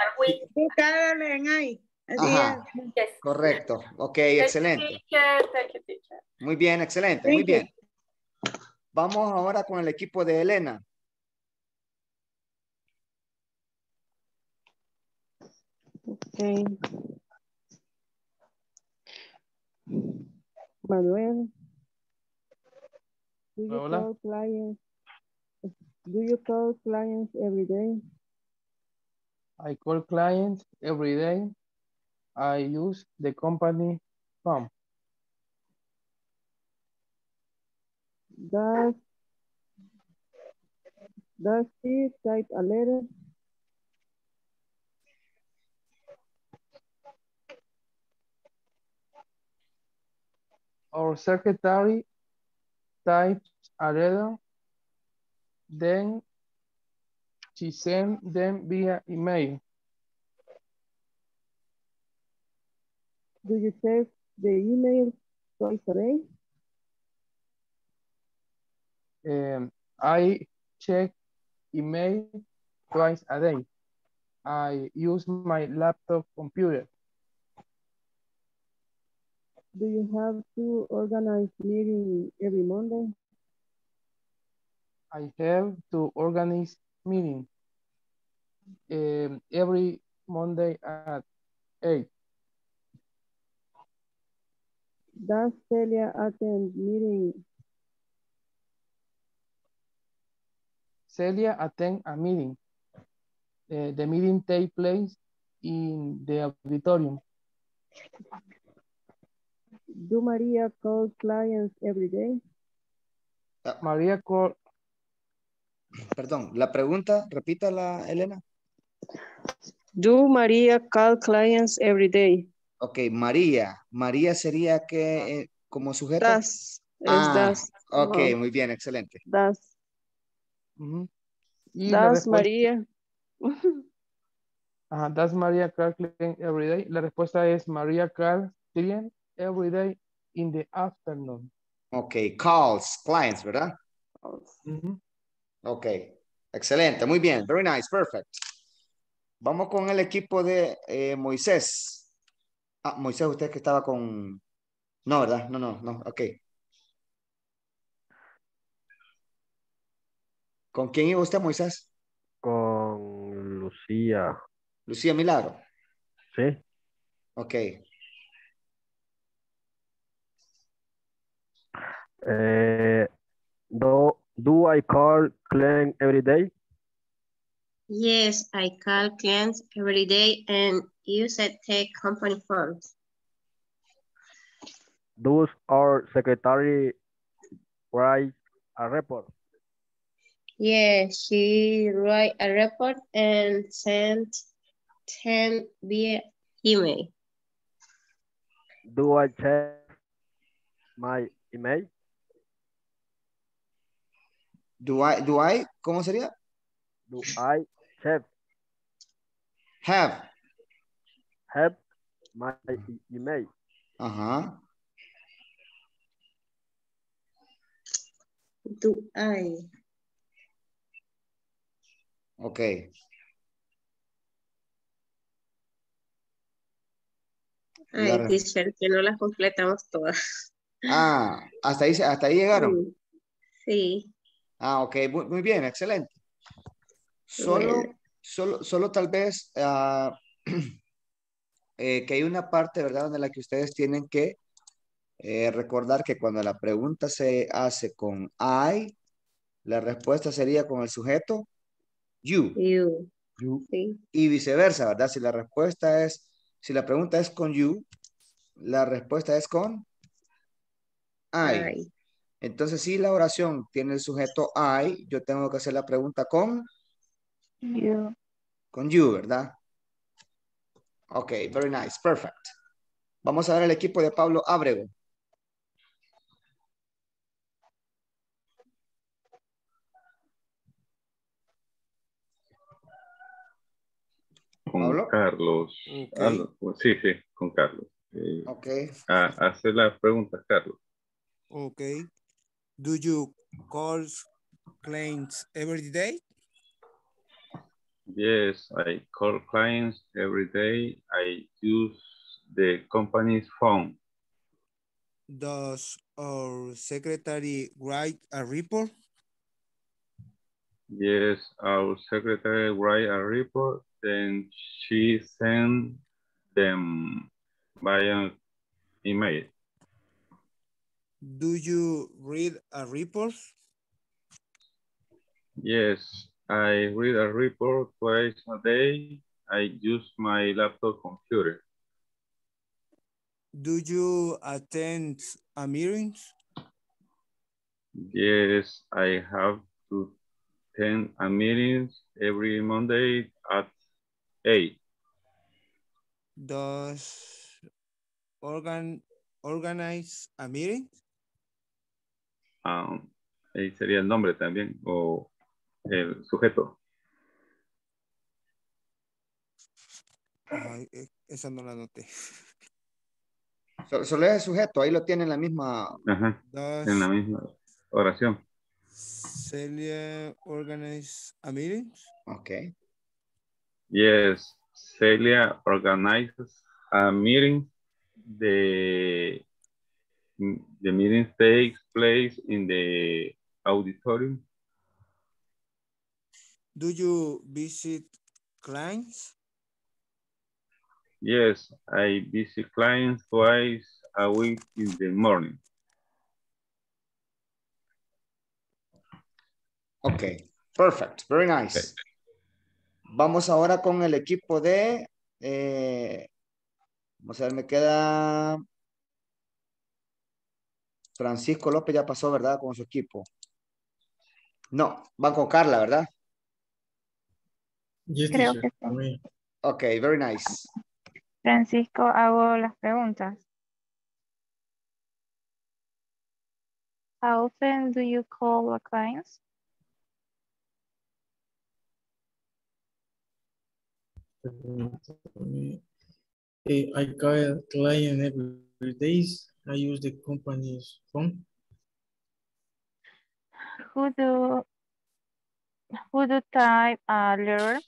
Do Carol and I. Ajá, yes. Correcto. Ok, thank excelente. You, teacher. Thank you, teacher. Muy bien, excelente, thank muy you. Bien. Vamos ahora con el equipo de Elena. Okay. Manuel. Do you Hola. Call clients? Do you call clients every day? I call clients every day. I use the company phone. Does, does she type a letter? Our secretary types a letter, then she sends them via email. Do you check the email twice a day? Um, I check email twice a day. I use my laptop computer. Do you have to organize meeting every Monday? I have to organize meeting um, every Monday at eight. Does Celia attend meeting? Celia attend a meeting. Uh, the meeting take place in the auditorium. Do Maria call clients every day? Uh, Maria call... Perdón, la pregunta, repítala, Elena. Do Maria call clients every day? Ok, María. María sería que eh, como sujeto. Das. Ah, es das. Ok, no. Muy bien, excelente. Das. Uh-huh. Y das María. Ajá, das María Carl Client every day. La respuesta es María Carl Client every day in the afternoon. Ok, calls, clients, ¿verdad? Uh-huh. Ok, excelente, muy bien, very nice, perfect. Vamos con el equipo de eh, Moisés. Ah, Moisés, usted que estaba con... No, ¿verdad? No, no, no, ok. ¿Con quién iba usted, Moisés? Con Lucía. Lucía Milagro. Sí. Ok. Eh, do, do I call Glenn every day? Yes, I call Glenn every day and use it take company phones. Does our secretary write a report? Yes, she write a report and sent ten via email. Do I check my email? Do I, do I, ¿cómo sería? Do I have? Have. Have my email. Ajá. Do I. Ok. Ay, teacher, que no las completamos todas. Ah, hasta ahí, hasta ahí llegaron. Sí. Sí. Ah, ok, muy, muy bien, excelente. Solo, bien. solo, solo tal vez uh, eh, que hay una parte, ¿verdad?, en la que ustedes tienen que eh, recordar que cuando la pregunta se hace con I, la respuesta sería con el sujeto you. You. You. Sí. Y viceversa, ¿verdad? Si la respuesta es, si la pregunta es con you, la respuesta es con I. I. Entonces, si la oración tiene el sujeto I, yo tengo que hacer la pregunta con you. Con you, ¿verdad? Ok, very nice, perfect. Vamos a ver el equipo de Pablo Abrego. Con ¿Pablo? Carlos. Okay. Carlos. Sí, sí, con Carlos. Eh, ok. A, a hacer la pregunta, Carlos. Ok. Do you call clients every day? Yes, I call clients every day. I use the company's phone. Does our secretary write a report? Yes, our secretary writes a report. Then she sends them by email. Do you read a report? Yes, I read a report twice a day. I use my laptop computer. Do you attend a meeting? Yes, I have to attend a meeting every Monday at eight. Does organ organize a meeting? Um, ahí sería el nombre también o el sujeto. Ay, esa no la noté. Solo, solo es el sujeto, ahí lo tiene en la misma. Ajá, Does en la misma oración. Celia organize a meeting. Okay. Yes, Celia organizes a meeting. The The meeting takes place in the auditorium. Do you visit clients? Yes, I visit clients twice a week in the morning. Okay, perfect, very nice. Okay. Vamos ahora con el equipo de... Eh, vamos a ver, me queda... Francisco López ya pasó, ¿verdad? Con su equipo. No, van con Carla, ¿verdad? Yes, creo que sí. Ok, very nice. Francisco, hago las preguntas. How often do you call the clients? I call client every day. I use the company's phone. Who do who do type a letter?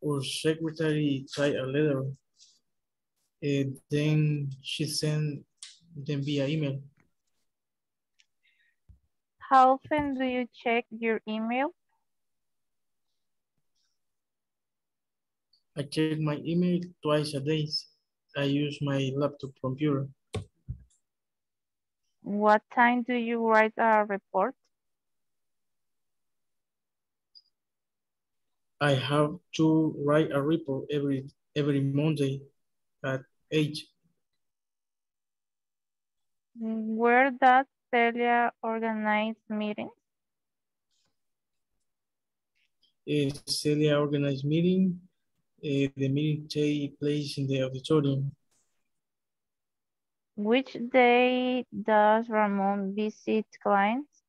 Or secretary type a letter, and then she send them via email. How often do you check your email? I check my email twice a day. I use my laptop computer. What time do you write a report? I have to write a report every every Monday at eight. Where does Celia organize meetings? Uh, Celia organized meeting. Uh, the meeting takes place in the auditorium. Which day does Ramon visit clients?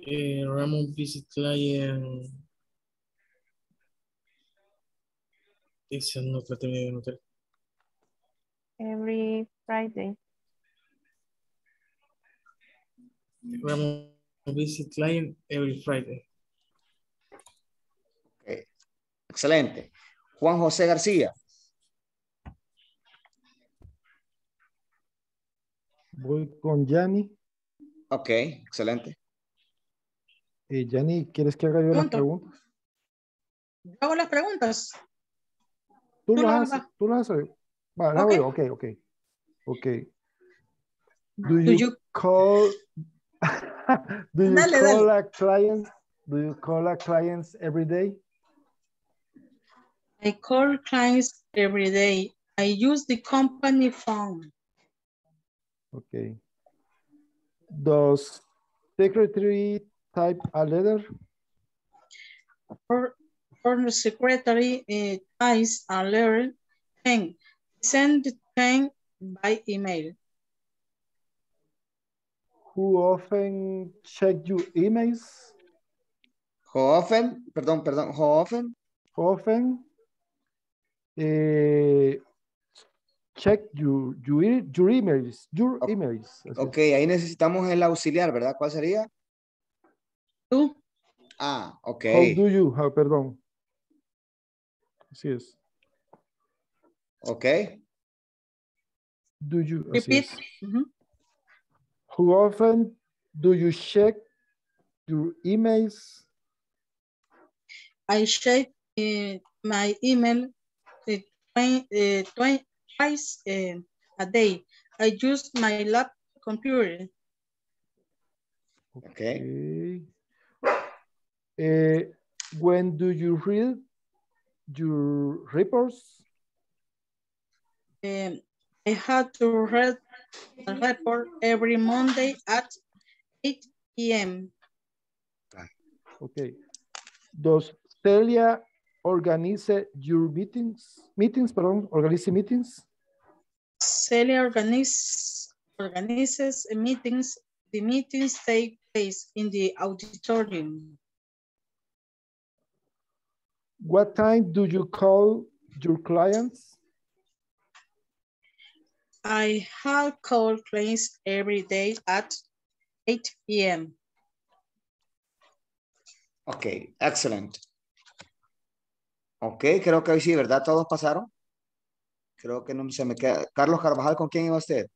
Uh, Ramon visit client. Esa no la tenía de notar. Every Friday. Ramon visit client every Friday. Okay. Excelente. Juan José García. Voy con Yanni. Ok, excelente. Eh, Yanni, ¿quieres que haga yo las preguntas? Yo hago las preguntas. Tú, ¿Tú las haces, tú las haces. Vale, okay. Hago yo, ok, ok. Ok. Do, do you, you call... do you dale, call dale. a client? Do you call a clients every day? I call clients every day. I use the company phone. Okay. Does secretary type a letter? For, for the secretary uh, types a letter and send the thing by email. Who often check your emails? How often? Perdón, perdón. How often? How often? Eh, Check your, your, your emails, your emails. Ok, ahí necesitamos el auxiliar, ¿verdad? ¿Cuál sería? Tú. Ah, ok. How do you, oh, perdón. Así es. Ok. Do you, repeat. Mm-hmm. How often do you check your emails? I check uh, my email uh, twenty, uh, twenty. Twice uh, a day. I use my lab computer. Okay. Uh, when do you read your reports? Um, I have to read a report every Monday at eight P M Okay. Does Celia organize your meetings? Meetings, pardon, organize meetings? Celia organizes, organizes meetings. The meetings take place in the auditorium. What time do you call your clients? I have called clients every day at eight P M Okay, excellent. Okay, creo que hoy sí, ¿verdad? Todos pasaron. Creo que no se me queda. Carlos Carvajal, ¿con quién iba usted?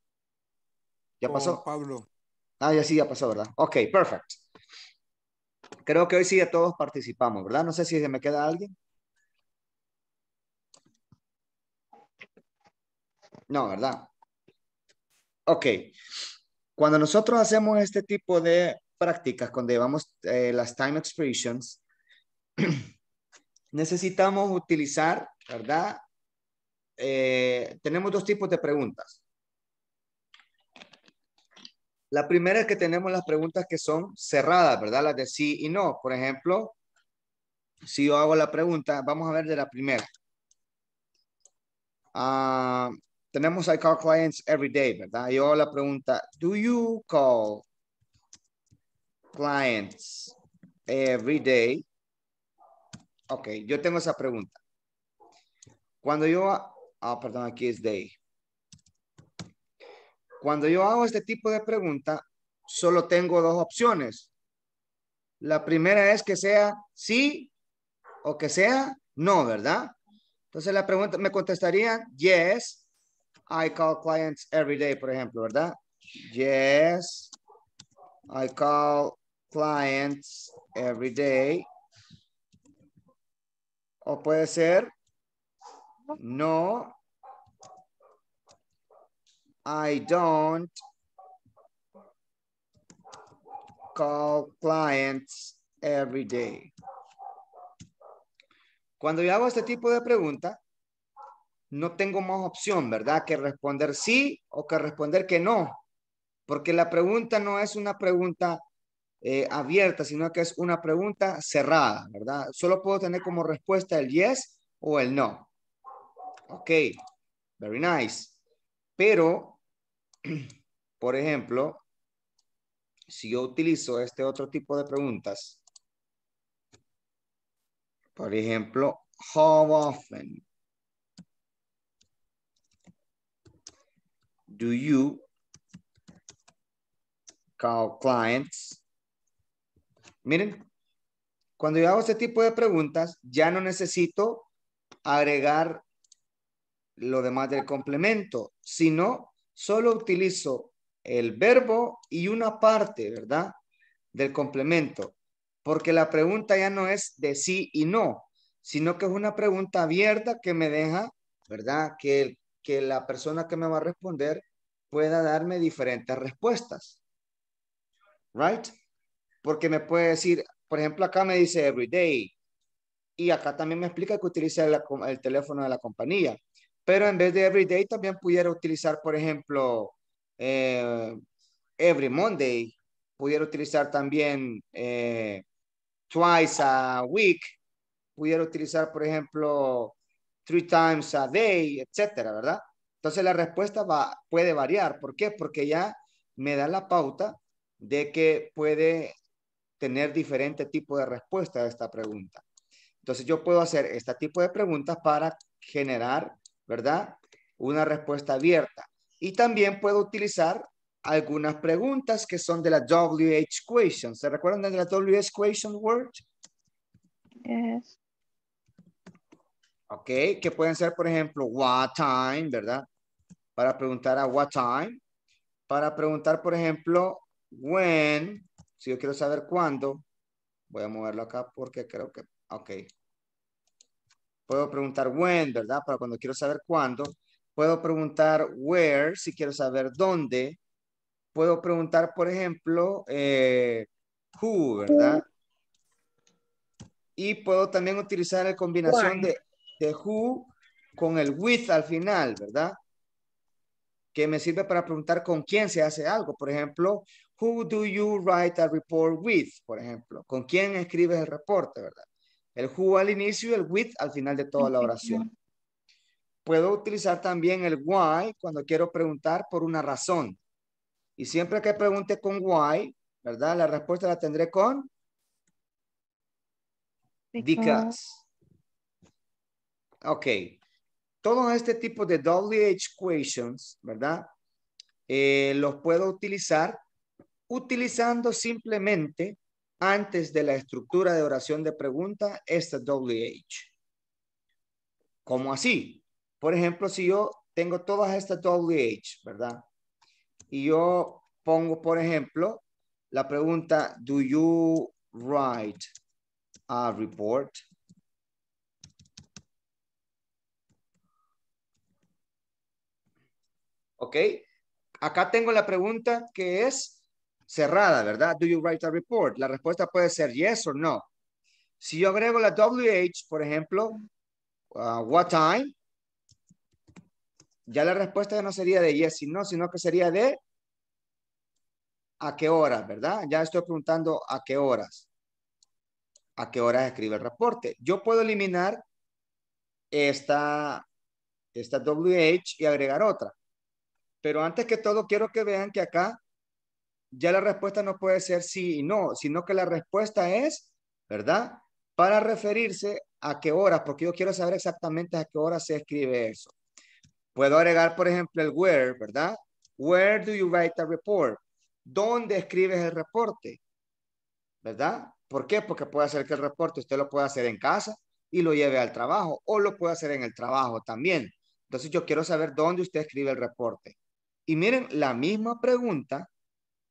¿Ya pasó? Oh, Pablo. Ah, ya sí, ya pasó, ¿verdad? Ok, perfecto. Creo que hoy sí ya todos participamos, ¿verdad? No sé si se me queda alguien. No, ¿verdad? Ok. Cuando nosotros hacemos este tipo de prácticas, cuando llevamos eh, las time expressions, necesitamos utilizar, ¿verdad? Eh, tenemos dos tipos de preguntas. La primera es que tenemos las preguntas que son cerradas, ¿verdad? Las de sí y no. Por ejemplo, si yo hago la pregunta, vamos a ver de la primera. Uh, tenemos I call clients every day, ¿verdad? Yo hago la pregunta, do you call clients every day? Ok, yo tengo esa pregunta. Cuando yo... Ah, oh, perdón, aquí es day. Cuando yo hago este tipo de pregunta, solo tengo dos opciones. La primera es que sea sí o que sea no, ¿verdad? Entonces la pregunta me contestaría, yes, I call clients every day, por ejemplo, ¿verdad? Yes, I call clients every day. O puede ser, no, I don't call clients every day. Cuando yo hago este tipo de pregunta, no tengo más opción, ¿verdad? Que responder sí o que responder que no. Porque la pregunta no es una pregunta eh, abierta, sino que es una pregunta cerrada, ¿verdad? Solo puedo tener como respuesta el yes o el no. Ok, very nice. Pero, por ejemplo, si yo utilizo este otro tipo de preguntas, por ejemplo, how often do you call clients? Miren, cuando yo hago este tipo de preguntas, ya no necesito agregar lo demás del complemento, sino solo utilizo el verbo y una parte, ¿verdad?, del complemento. Porque la pregunta ya no es de sí y no, sino que es una pregunta abierta que me deja, ¿verdad?, que, que la persona que me va a responder pueda darme diferentes respuestas. Right? Porque me puede decir, por ejemplo, acá me dice every day. Y acá también me explica que utiliza el, el teléfono de la compañía. Pero en vez de every day también pudiera utilizar, por ejemplo, eh, every Monday. Pudiera utilizar también eh, twice a week. Pudiera utilizar, por ejemplo, three times a day, etcétera, ¿verdad? Entonces la respuesta va, puede variar. ¿Por qué? Porque ya me da la pauta de que puede tener diferente tipo de respuesta a esta pregunta. Entonces yo puedo hacer este tipo de preguntas para generar, ¿verdad?, una respuesta abierta. Y también puedo utilizar algunas preguntas que son de la W H question. ¿Se recuerdan de la W H question word? Yes. Ok, que pueden ser, por ejemplo, what time, ¿verdad? Para preguntar a what time. Para preguntar, por ejemplo, when. Si yo quiero saber cuándo, voy a moverlo acá porque creo que, ok. Puedo preguntar when, ¿verdad? Para cuando quiero saber cuándo. Puedo preguntar where, si quiero saber dónde. Puedo preguntar, por ejemplo, eh, who, ¿verdad? Y puedo también utilizar la combinación de, de who con el with al final, ¿verdad? Que me sirve para preguntar con quién se hace algo. Por ejemplo, who do you write a report with? Por ejemplo, ¿con quién escribes el reporte, verdad? El who al inicio y el with al final de toda la oración. Puedo utilizar también el why cuando quiero preguntar por una razón. Y siempre que pregunte con why, ¿verdad?, la respuesta la tendré con because. Ok. Todo este tipo de W H questions, ¿verdad?, Eh, los puedo utilizar utilizando simplemente antes de la estructura de oración de pregunta esta W H. ¿Cómo así? Por ejemplo, si yo tengo todas estas W H, ¿verdad?, y yo pongo, por ejemplo, la pregunta, do you write a report? Ok, acá tengo la pregunta que es cerrada, ¿verdad? Do you write a report? La respuesta puede ser yes o no. Si yo agrego la W H, por ejemplo, uh, what time? Ya la respuesta no sería de yes y no, sino que sería de a qué horas, ¿verdad? Ya estoy preguntando a qué horas. A qué horas escribe el reporte. Yo puedo eliminar esta, esta W H y agregar otra. Pero antes que todo, quiero que vean que acá ya la respuesta no puede ser sí y no, sino que la respuesta es, ¿verdad?, para referirse a qué horas, porque yo quiero saber exactamente a qué hora se escribe eso. Puedo agregar, por ejemplo, el where, ¿verdad? Where do you write a report? ¿Dónde escribes el reporte? ¿Verdad? ¿Por qué? Porque puede hacer que el reporte usted lo pueda hacer en casa y lo lleve al trabajo, o lo puede hacer en el trabajo también. Entonces yo quiero saber dónde usted escribe el reporte. Y miren, la misma pregunta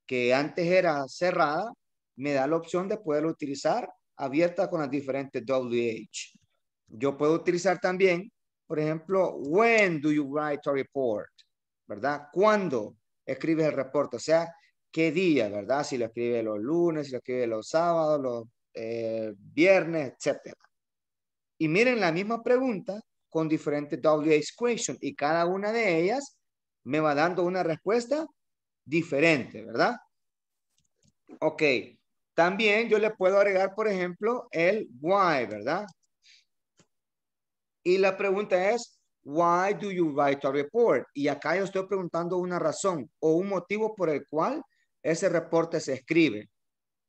que antes era cerrada, me da la opción de poderlo utilizar abierta con las diferentes W H. Yo puedo utilizar también, por ejemplo, when do you write a report? ¿Verdad? ¿Cuándo escribes el reporte? O sea, ¿qué día? ¿Verdad? Si lo escribes los lunes, si lo escribes los sábados, los eh, viernes, etcétera. Y miren la misma pregunta con diferentes W H questions y cada una de ellas me va dando una respuesta diferente, ¿verdad? Ok. También yo le puedo agregar, por ejemplo, el why, ¿verdad? Y la pregunta es, why do you write a report? Y acá yo estoy preguntando una razón o un motivo por el cual ese reporte se escribe,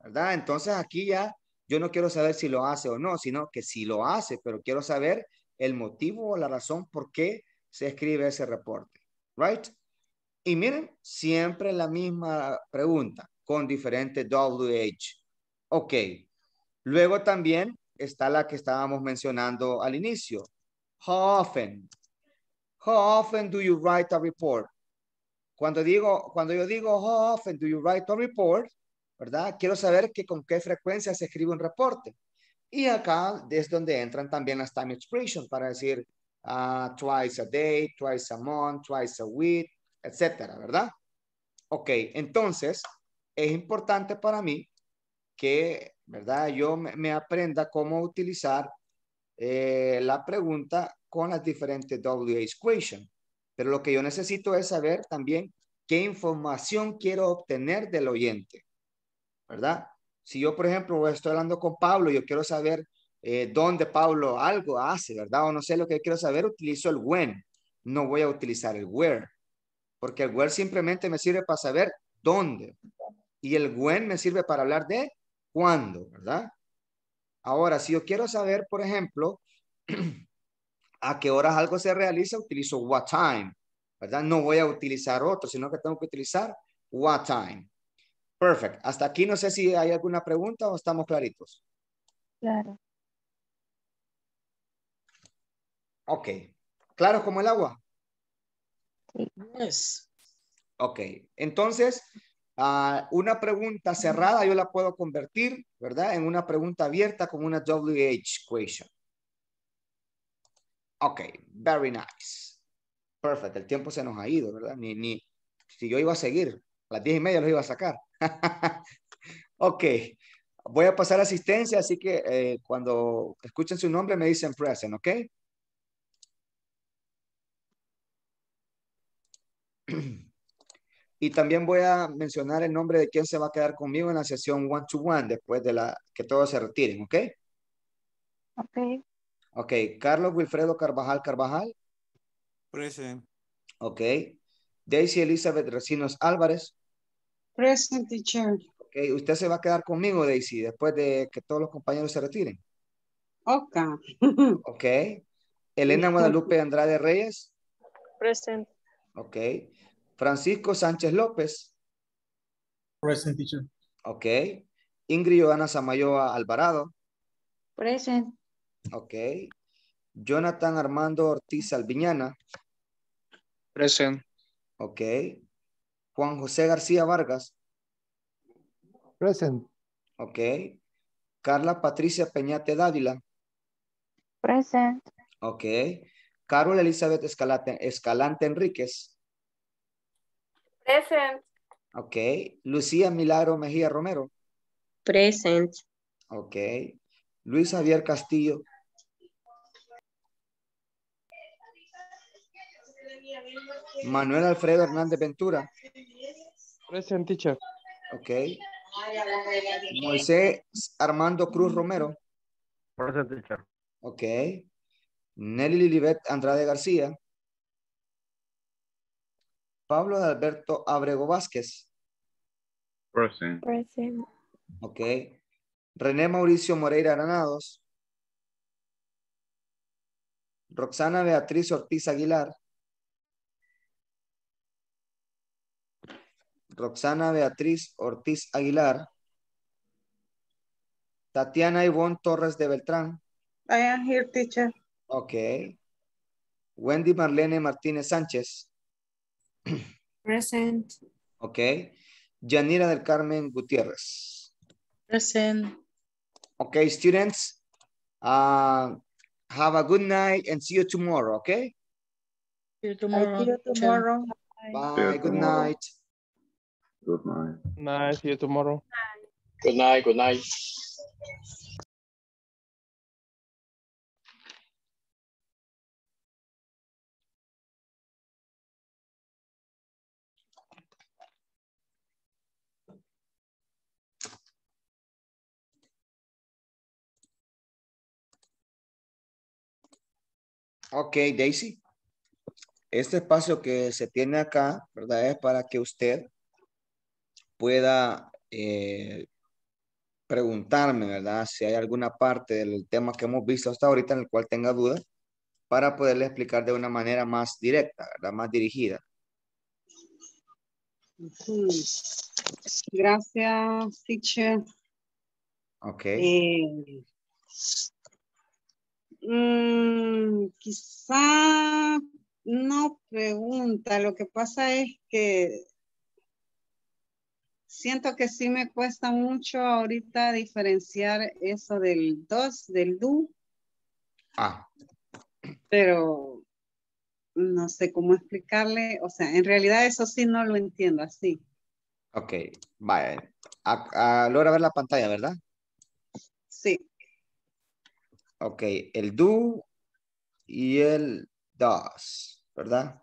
¿verdad? Entonces aquí ya yo no quiero saber si lo hace o no, sino que si lo hace, pero quiero saber el motivo o la razón por qué se escribe ese reporte, ¿right? Y miren, siempre la misma pregunta con diferentes W H. Ok. Luego también está la que estábamos mencionando al inicio. How often? How often do you write a report? Cuando digo, cuando yo digo how often do you write a report, ¿verdad? Quiero saber que con qué frecuencia se escribe un reporte. Y acá es donde entran también las time expressions para decir uh, twice a day, twice a month, twice a week, etcétera, ¿verdad? Ok, entonces es importante para mí que, ¿verdad? Yo me, me aprenda cómo utilizar eh, la pregunta con las diferentes W H questions. Pero lo que yo necesito es saber también qué información quiero obtener del oyente, ¿verdad? Si yo, por ejemplo, estoy hablando con Pablo, yo quiero saber eh, dónde Pablo algo hace, ¿verdad? O no sé lo que quiero saber, utilizo el when. No voy a utilizar el where, porque el where simplemente me sirve para saber dónde. Y el when me sirve para hablar de cuándo, ¿verdad? Ahora, si yo quiero saber, por ejemplo, a qué horas algo se realiza, utilizo what time, ¿verdad? No voy a utilizar otro, sino que tengo que utilizar what time. Perfecto. Hasta aquí no sé si hay alguna pregunta o estamos claritos. Claro. Ok. ¿Claro como el agua? Sí. Yes. Ok. Entonces, uh, una pregunta cerrada yo la puedo convertir, ¿verdad? En una pregunta abierta con una W H question. Ok. Very nice. Perfecto. El tiempo se nos ha ido, ¿verdad? Ni, ni si yo iba a seguir. A las diez y media los iba a sacar. Ok. Voy a pasar asistencia, así que eh, cuando escuchen su nombre me dicen present, ¿ok? Y también voy a mencionar el nombre de quien se va a quedar conmigo en la sesión one-to-one después de la que todos se retiren, ¿ok? Ok. Ok. Carlos Wilfredo Carvajal Carvajal. Present. Ok. Daisy Elizabeth Recinos Álvarez. Present, teacher. Okay, usted se va a quedar conmigo, Daisy, después de que todos los compañeros se retiren. Ok. Ok. Elena Guadalupe Andrade Reyes. Present. Ok. Francisco Sánchez López. Present, teacher. Ok. Ingrid Johanna Samayoa Alvarado. Present. Ok. Jonathan Armando Ortiz Albiñana. Present. Ok. Juan José García Vargas. Present. Ok. Carla Patricia Peñate Dávila. Present. Ok. Carol Elizabeth Escalante, Escalante Enríquez. Present. Ok. Lucía Milagro Mejía Romero. Present. Ok. Luis Javier Castillo. Manuel Alfredo Hernández Ventura. Present, teacher. Ok. Moisés Armando Cruz Romero. Present, teacher. Ok. Nelly Liribet Andrade García. Pablo Adalberto Abrego Vázquez. Present. Present. Ok. René Mauricio Moreira Granados. Roxana Beatriz Ortiz Aguilar. Roxana Beatriz Ortiz Aguilar. Tatiana Ivonne Torres de Beltrán. I am here, teacher. Ok. Wendy Marlene Martínez Sánchez. Present. Ok. Yanira del Carmen Gutiérrez. Present. Ok, students. Uh, Have a good night and see you tomorrow, okay? See you tomorrow. See you tomorrow. Bye. You good tomorrow. Night. Good night. Good night. See you tomorrow. Good night. Good night. Ok, Daisy, este espacio que se tiene acá, ¿verdad? Es para que usted pueda eh, preguntarme, ¿verdad? Si hay alguna parte del tema que hemos visto hasta ahorita en el cual tenga dudas, para poderle explicar de una manera más directa, ¿verdad? Más dirigida. Gracias, teacher. Ok. Eh... Mm, quizá no pregunta, lo que pasa es que siento que sí me cuesta mucho ahorita diferenciar eso del dos, del do. Ah. Pero no sé cómo explicarle, o sea, en realidad eso sí no lo entiendo así. Ok, vaya. A, a, logra ver la pantalla, ¿verdad? Sí. Ok, el do y el does, ¿verdad?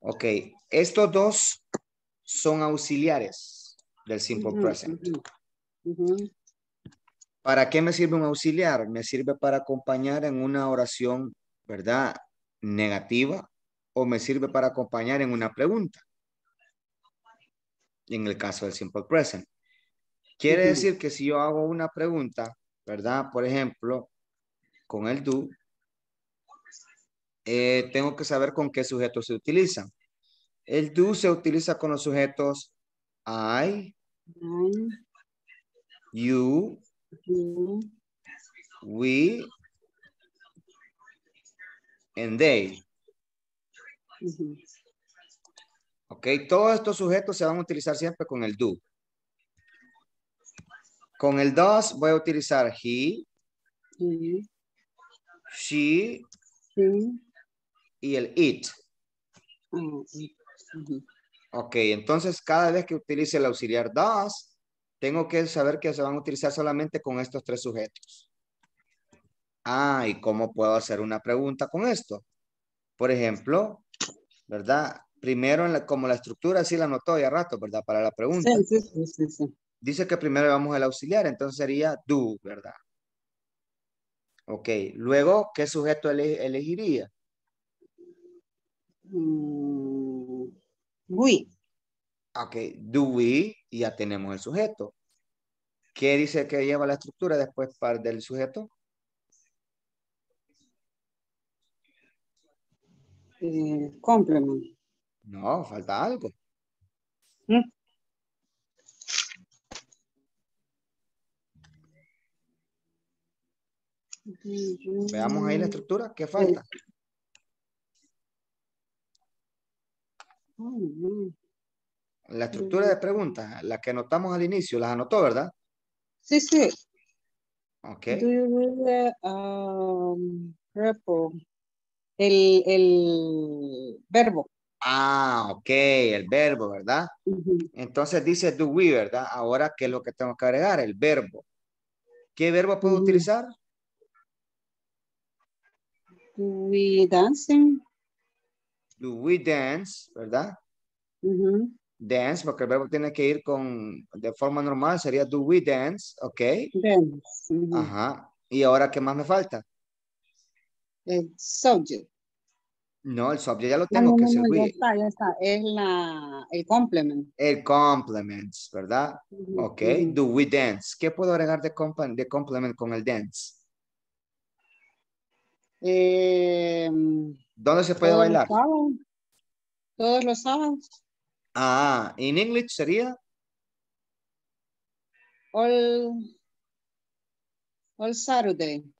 Ok, estos dos son auxiliares del simple uh-huh, present. Uh-huh. Uh-huh. ¿Para qué me sirve un auxiliar? Me sirve para acompañar en una oración, ¿verdad? Negativa, o me sirve para acompañar en una pregunta. En el caso del simple present. Quiere uh-huh. decir que si yo hago una pregunta, ¿verdad? Por ejemplo, con el do, eh, tengo que saber con qué sujetos se utilizan. El do se utiliza con los sujetos I, you, we, and they. Ok, todos estos sujetos se van a utilizar siempre con el do. Con el does voy a utilizar he, sí. she, sí. y el it. Sí. Ok, entonces cada vez que utilice el auxiliar does, tengo que saber que se van a utilizar solamente con estos tres sujetos. Ah, ¿y cómo puedo hacer una pregunta con esto? Por ejemplo, ¿verdad? Primero, en la, como la estructura sí la notó ya rato, ¿verdad? Para la pregunta. Sí, sí, sí, sí. Dice que primero vamos al auxiliar, entonces sería do, ¿verdad? Ok, luego, ¿qué sujeto ele elegiría? Mm, we. Ok, do we, y ya tenemos el sujeto. ¿Qué dice que lleva la estructura después para del sujeto? Eh, complement. No, falta algo. ¿Mm? Veamos ahí la estructura. ¿Qué falta? La estructura de preguntas, la que anotamos al inicio, las anotó, ¿verdad? Sí, sí. Ok. Do you read the, um, verbo? El, el verbo. Ah, ok, el verbo, ¿verdad? Uh-huh. Entonces dice do we, ¿verdad? Ahora, ¿qué es lo que tengo que agregar? El verbo. ¿Qué verbo puedo uh-huh. utilizar? Do we dancing? Do we dance, ¿verdad? Uh-huh. Dance, porque el verbo tiene que ir con, de forma normal, sería do we dance, ¿ok? Dance. Uh-huh. Ajá. ¿Y ahora qué más me falta? El subject. No, el subject ya lo tengo, no, que no, es el we. Ya está, ya está. Es la, el complement. El complement, ¿verdad? Uh-huh. Ok. Uh-huh. Do we dance. ¿Qué puedo agregar de, complement, de complement con el dance? Eh, ¿Dónde se puede todos bailar? Los sábados. Todos los sábados. Ah, ¿en inglés sería? All, all Saturday.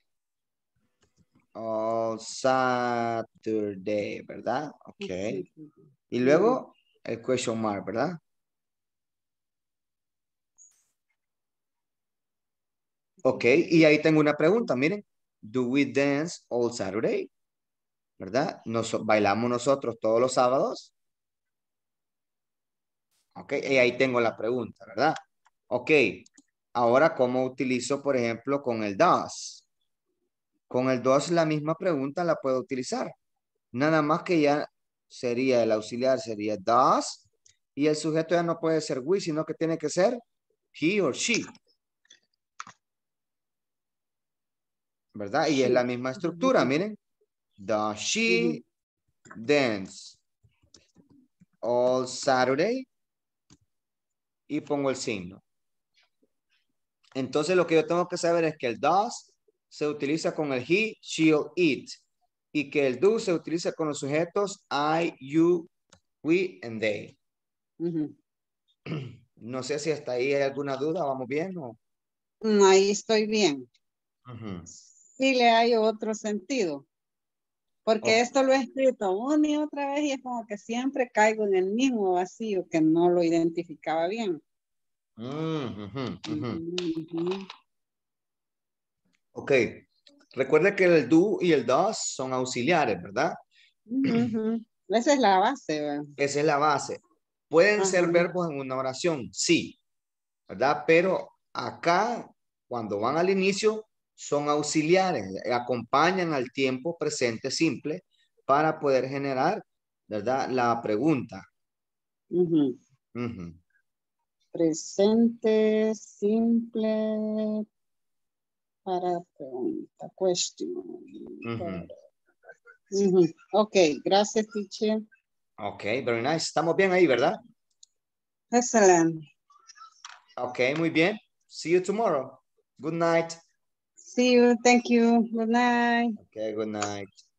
All Saturday, ¿verdad? Ok. Y luego el question mark, ¿verdad? Ok, y ahí tengo una pregunta, miren. do we dance all Saturday? ¿Verdad? Nos, ¿bailamos nosotros todos los sábados? Ok, y ahí tengo la pregunta, ¿verdad? Ok, ahora, ¿cómo utilizo, por ejemplo, con el does? Con el does la misma pregunta la puedo utilizar. Nada más que ya sería el auxiliar, sería does, y el sujeto ya no puede ser we, sino que tiene que ser he or she. ¿Verdad? Y es la misma estructura, miren. Does she dance all Saturday? Y pongo el signo. Entonces lo que yo tengo que saber es que el does se utiliza con el he, she'll, it. Y que el do se utiliza con los sujetos I, you, we, and they. Uh-huh. No sé si hasta ahí hay alguna duda. ¿Vamos bien? ¿O? Ahí estoy bien. Uh-huh. Sí le hay otro sentido. Porque oh. esto lo he escrito una y otra vez y es como que siempre caigo en el mismo vacío que no lo identificaba bien. Mm-hmm, mm-hmm. Mm-hmm. Ok. Recuerda que el do y el does son auxiliares, ¿verdad? Mm-hmm. Esa es la base, ¿verdad? Esa es la base. Pueden Ajá. ser verbos en una oración, sí. ¿Verdad? Pero acá, cuando van al inicio, son auxiliares, acompañan al tiempo presente simple para poder generar, ¿verdad? La pregunta. Uh-huh. Uh-huh. Presente simple para pregunta, question. Uh-huh. Uh-huh. Ok, gracias, teacher. Ok, very nice. Estamos bien ahí, ¿verdad? Excelente. Ok, muy bien. See you tomorrow. Good night. See you. Thank you. Good night. Okay, good night.